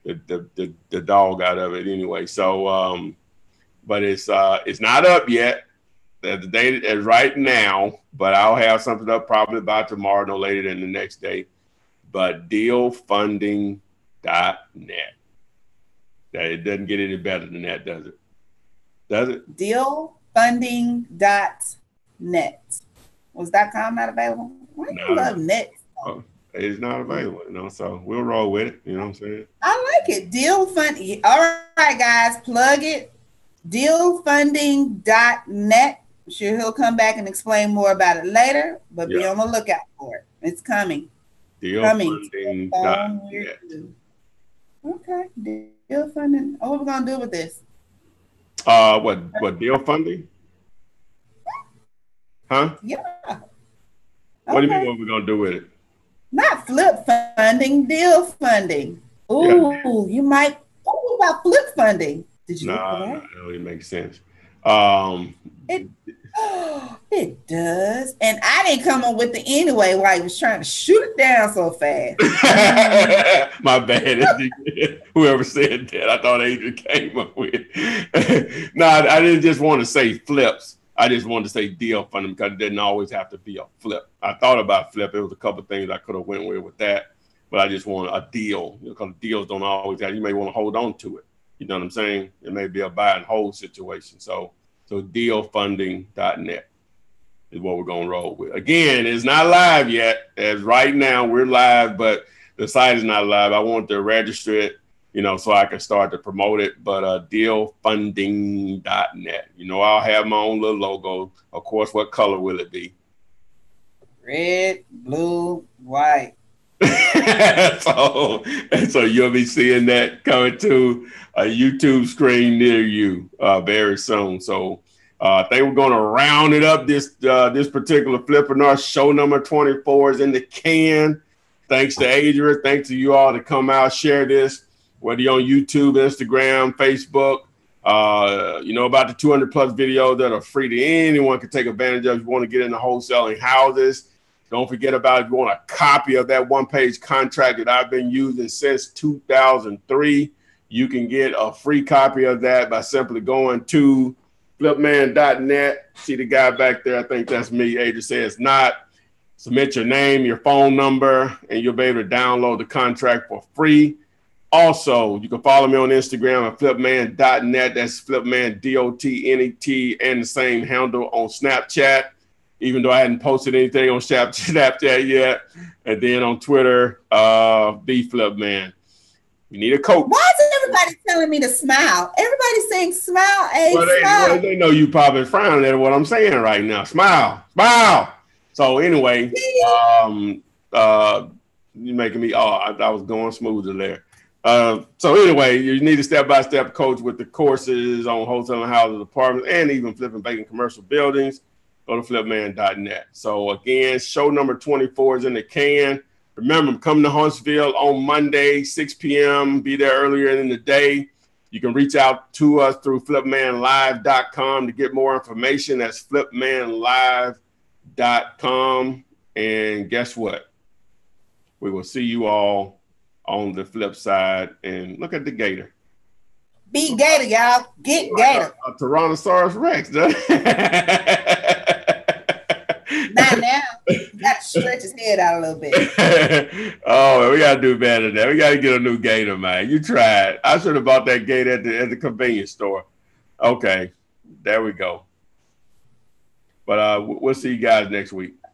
the, the, the, the dog out of it anyway. So, um, but it's uh, it's not up yet. The date is right now, but I'll have something up probably by tomorrow, no later than the next day. But deal funding dot net. It doesn't get any better than that, does it? Does it? deal funding dot net. Was .com not available? Why do you love net? Oh, it's not available, you know, so we'll roll with it. You know what I'm saying? I like it. Deal funding. All right, guys, plug it. deal funding dot net. I'm sure he'll come back and explain more about it later, but yeah. Be on the lookout for it. It's coming. deal funding dot net. Okay. Deal funding. Oh, what are we going to do with this? Uh, what, what, deal funding? Huh? Yeah. Okay. What do you mean what we're going to do with it? Not flip funding, deal funding. Ooh, yeah. You might, what about flip funding? Did you nah, that? Nah, that really makes sense. Um, it, oh, it does. And I didn't come up with it anyway. Like, I was trying to shoot it down so fast. My bad. Whoever said that, I thought Adrian came up with it. No, I, I didn't just want to say flips. I just wanted to say deal funding because it didn't always have to be a flip. I thought about flip. It was a couple of things I could have went with with that. But I just want a deal because deals don't always have. You may want to hold on to it. You know what I'm saying? It may be a buy and hold situation. So, so deal funding dot net is what we're going to roll with. Again, it's not live yet. As right now, we're live, but the site is not live. I want to register it, you know, so I can start to promote it. But uh, deal funding dot net. You know, I'll have my own little logo. Of course, what color will it be? Red, blue, white. so, so you'll be seeing that coming to a YouTube screen near you uh, very soon. So uh, I think we're going to round it up. This uh, this particular Flippinar show number twenty-four is in the can. Thanks to Adria. Thanks to you all to come out, share this, whether you're on YouTube, Instagram, Facebook. Uh, you know about the two hundred plus videos that are free to anyone can take advantage of. If you want to get into wholesaling houses. Don't forget about if you want a copy of that one-page contract that I've been using since two thousand three. You can get a free copy of that by simply going to flipman dot net. See the guy back there. I think that's me. Adria says not. Submit your name, your phone number, and you'll be able to download the contract for free. Also, you can follow me on Instagram at flipman dot net. That's flipman, D O T N E T, and the same handle on Snapchat. Even though I hadn't posted anything on Snapchat yet. And then on Twitter, uh, B Flip Man. You need a coach. Why is everybody telling me to smile? Everybody's saying smile, a well, they, smile. Well, they know you probably frowning at what I'm saying right now. Smile, smile. So anyway, um, uh, you're making me, oh, I, I was going smoother there. Uh, so anyway, you need a step-by-step coach with the courses on hotel and housing apartments and even flipping vacant commercial buildings. Go to flipman dot net. So again, show number twenty-four is in the can. Remember, I'm coming to Huntsville on Monday, six P M Be there earlier in the day. You can reach out to us through flipman live dot com to get more information. That's flipman live dot com. And guess what? We will see you all on the flip side. And look at the gator. Be gator, y'all. Get gator. A, a Tyrannosaurus Rex. Not now. You got to stretch his head out a little bit. Oh, we got to do better than that. We got to get a new gator, man. You tried. I should have bought that gator at the, at the convenience store. Okay. There we go. But uh, we'll see you guys next week.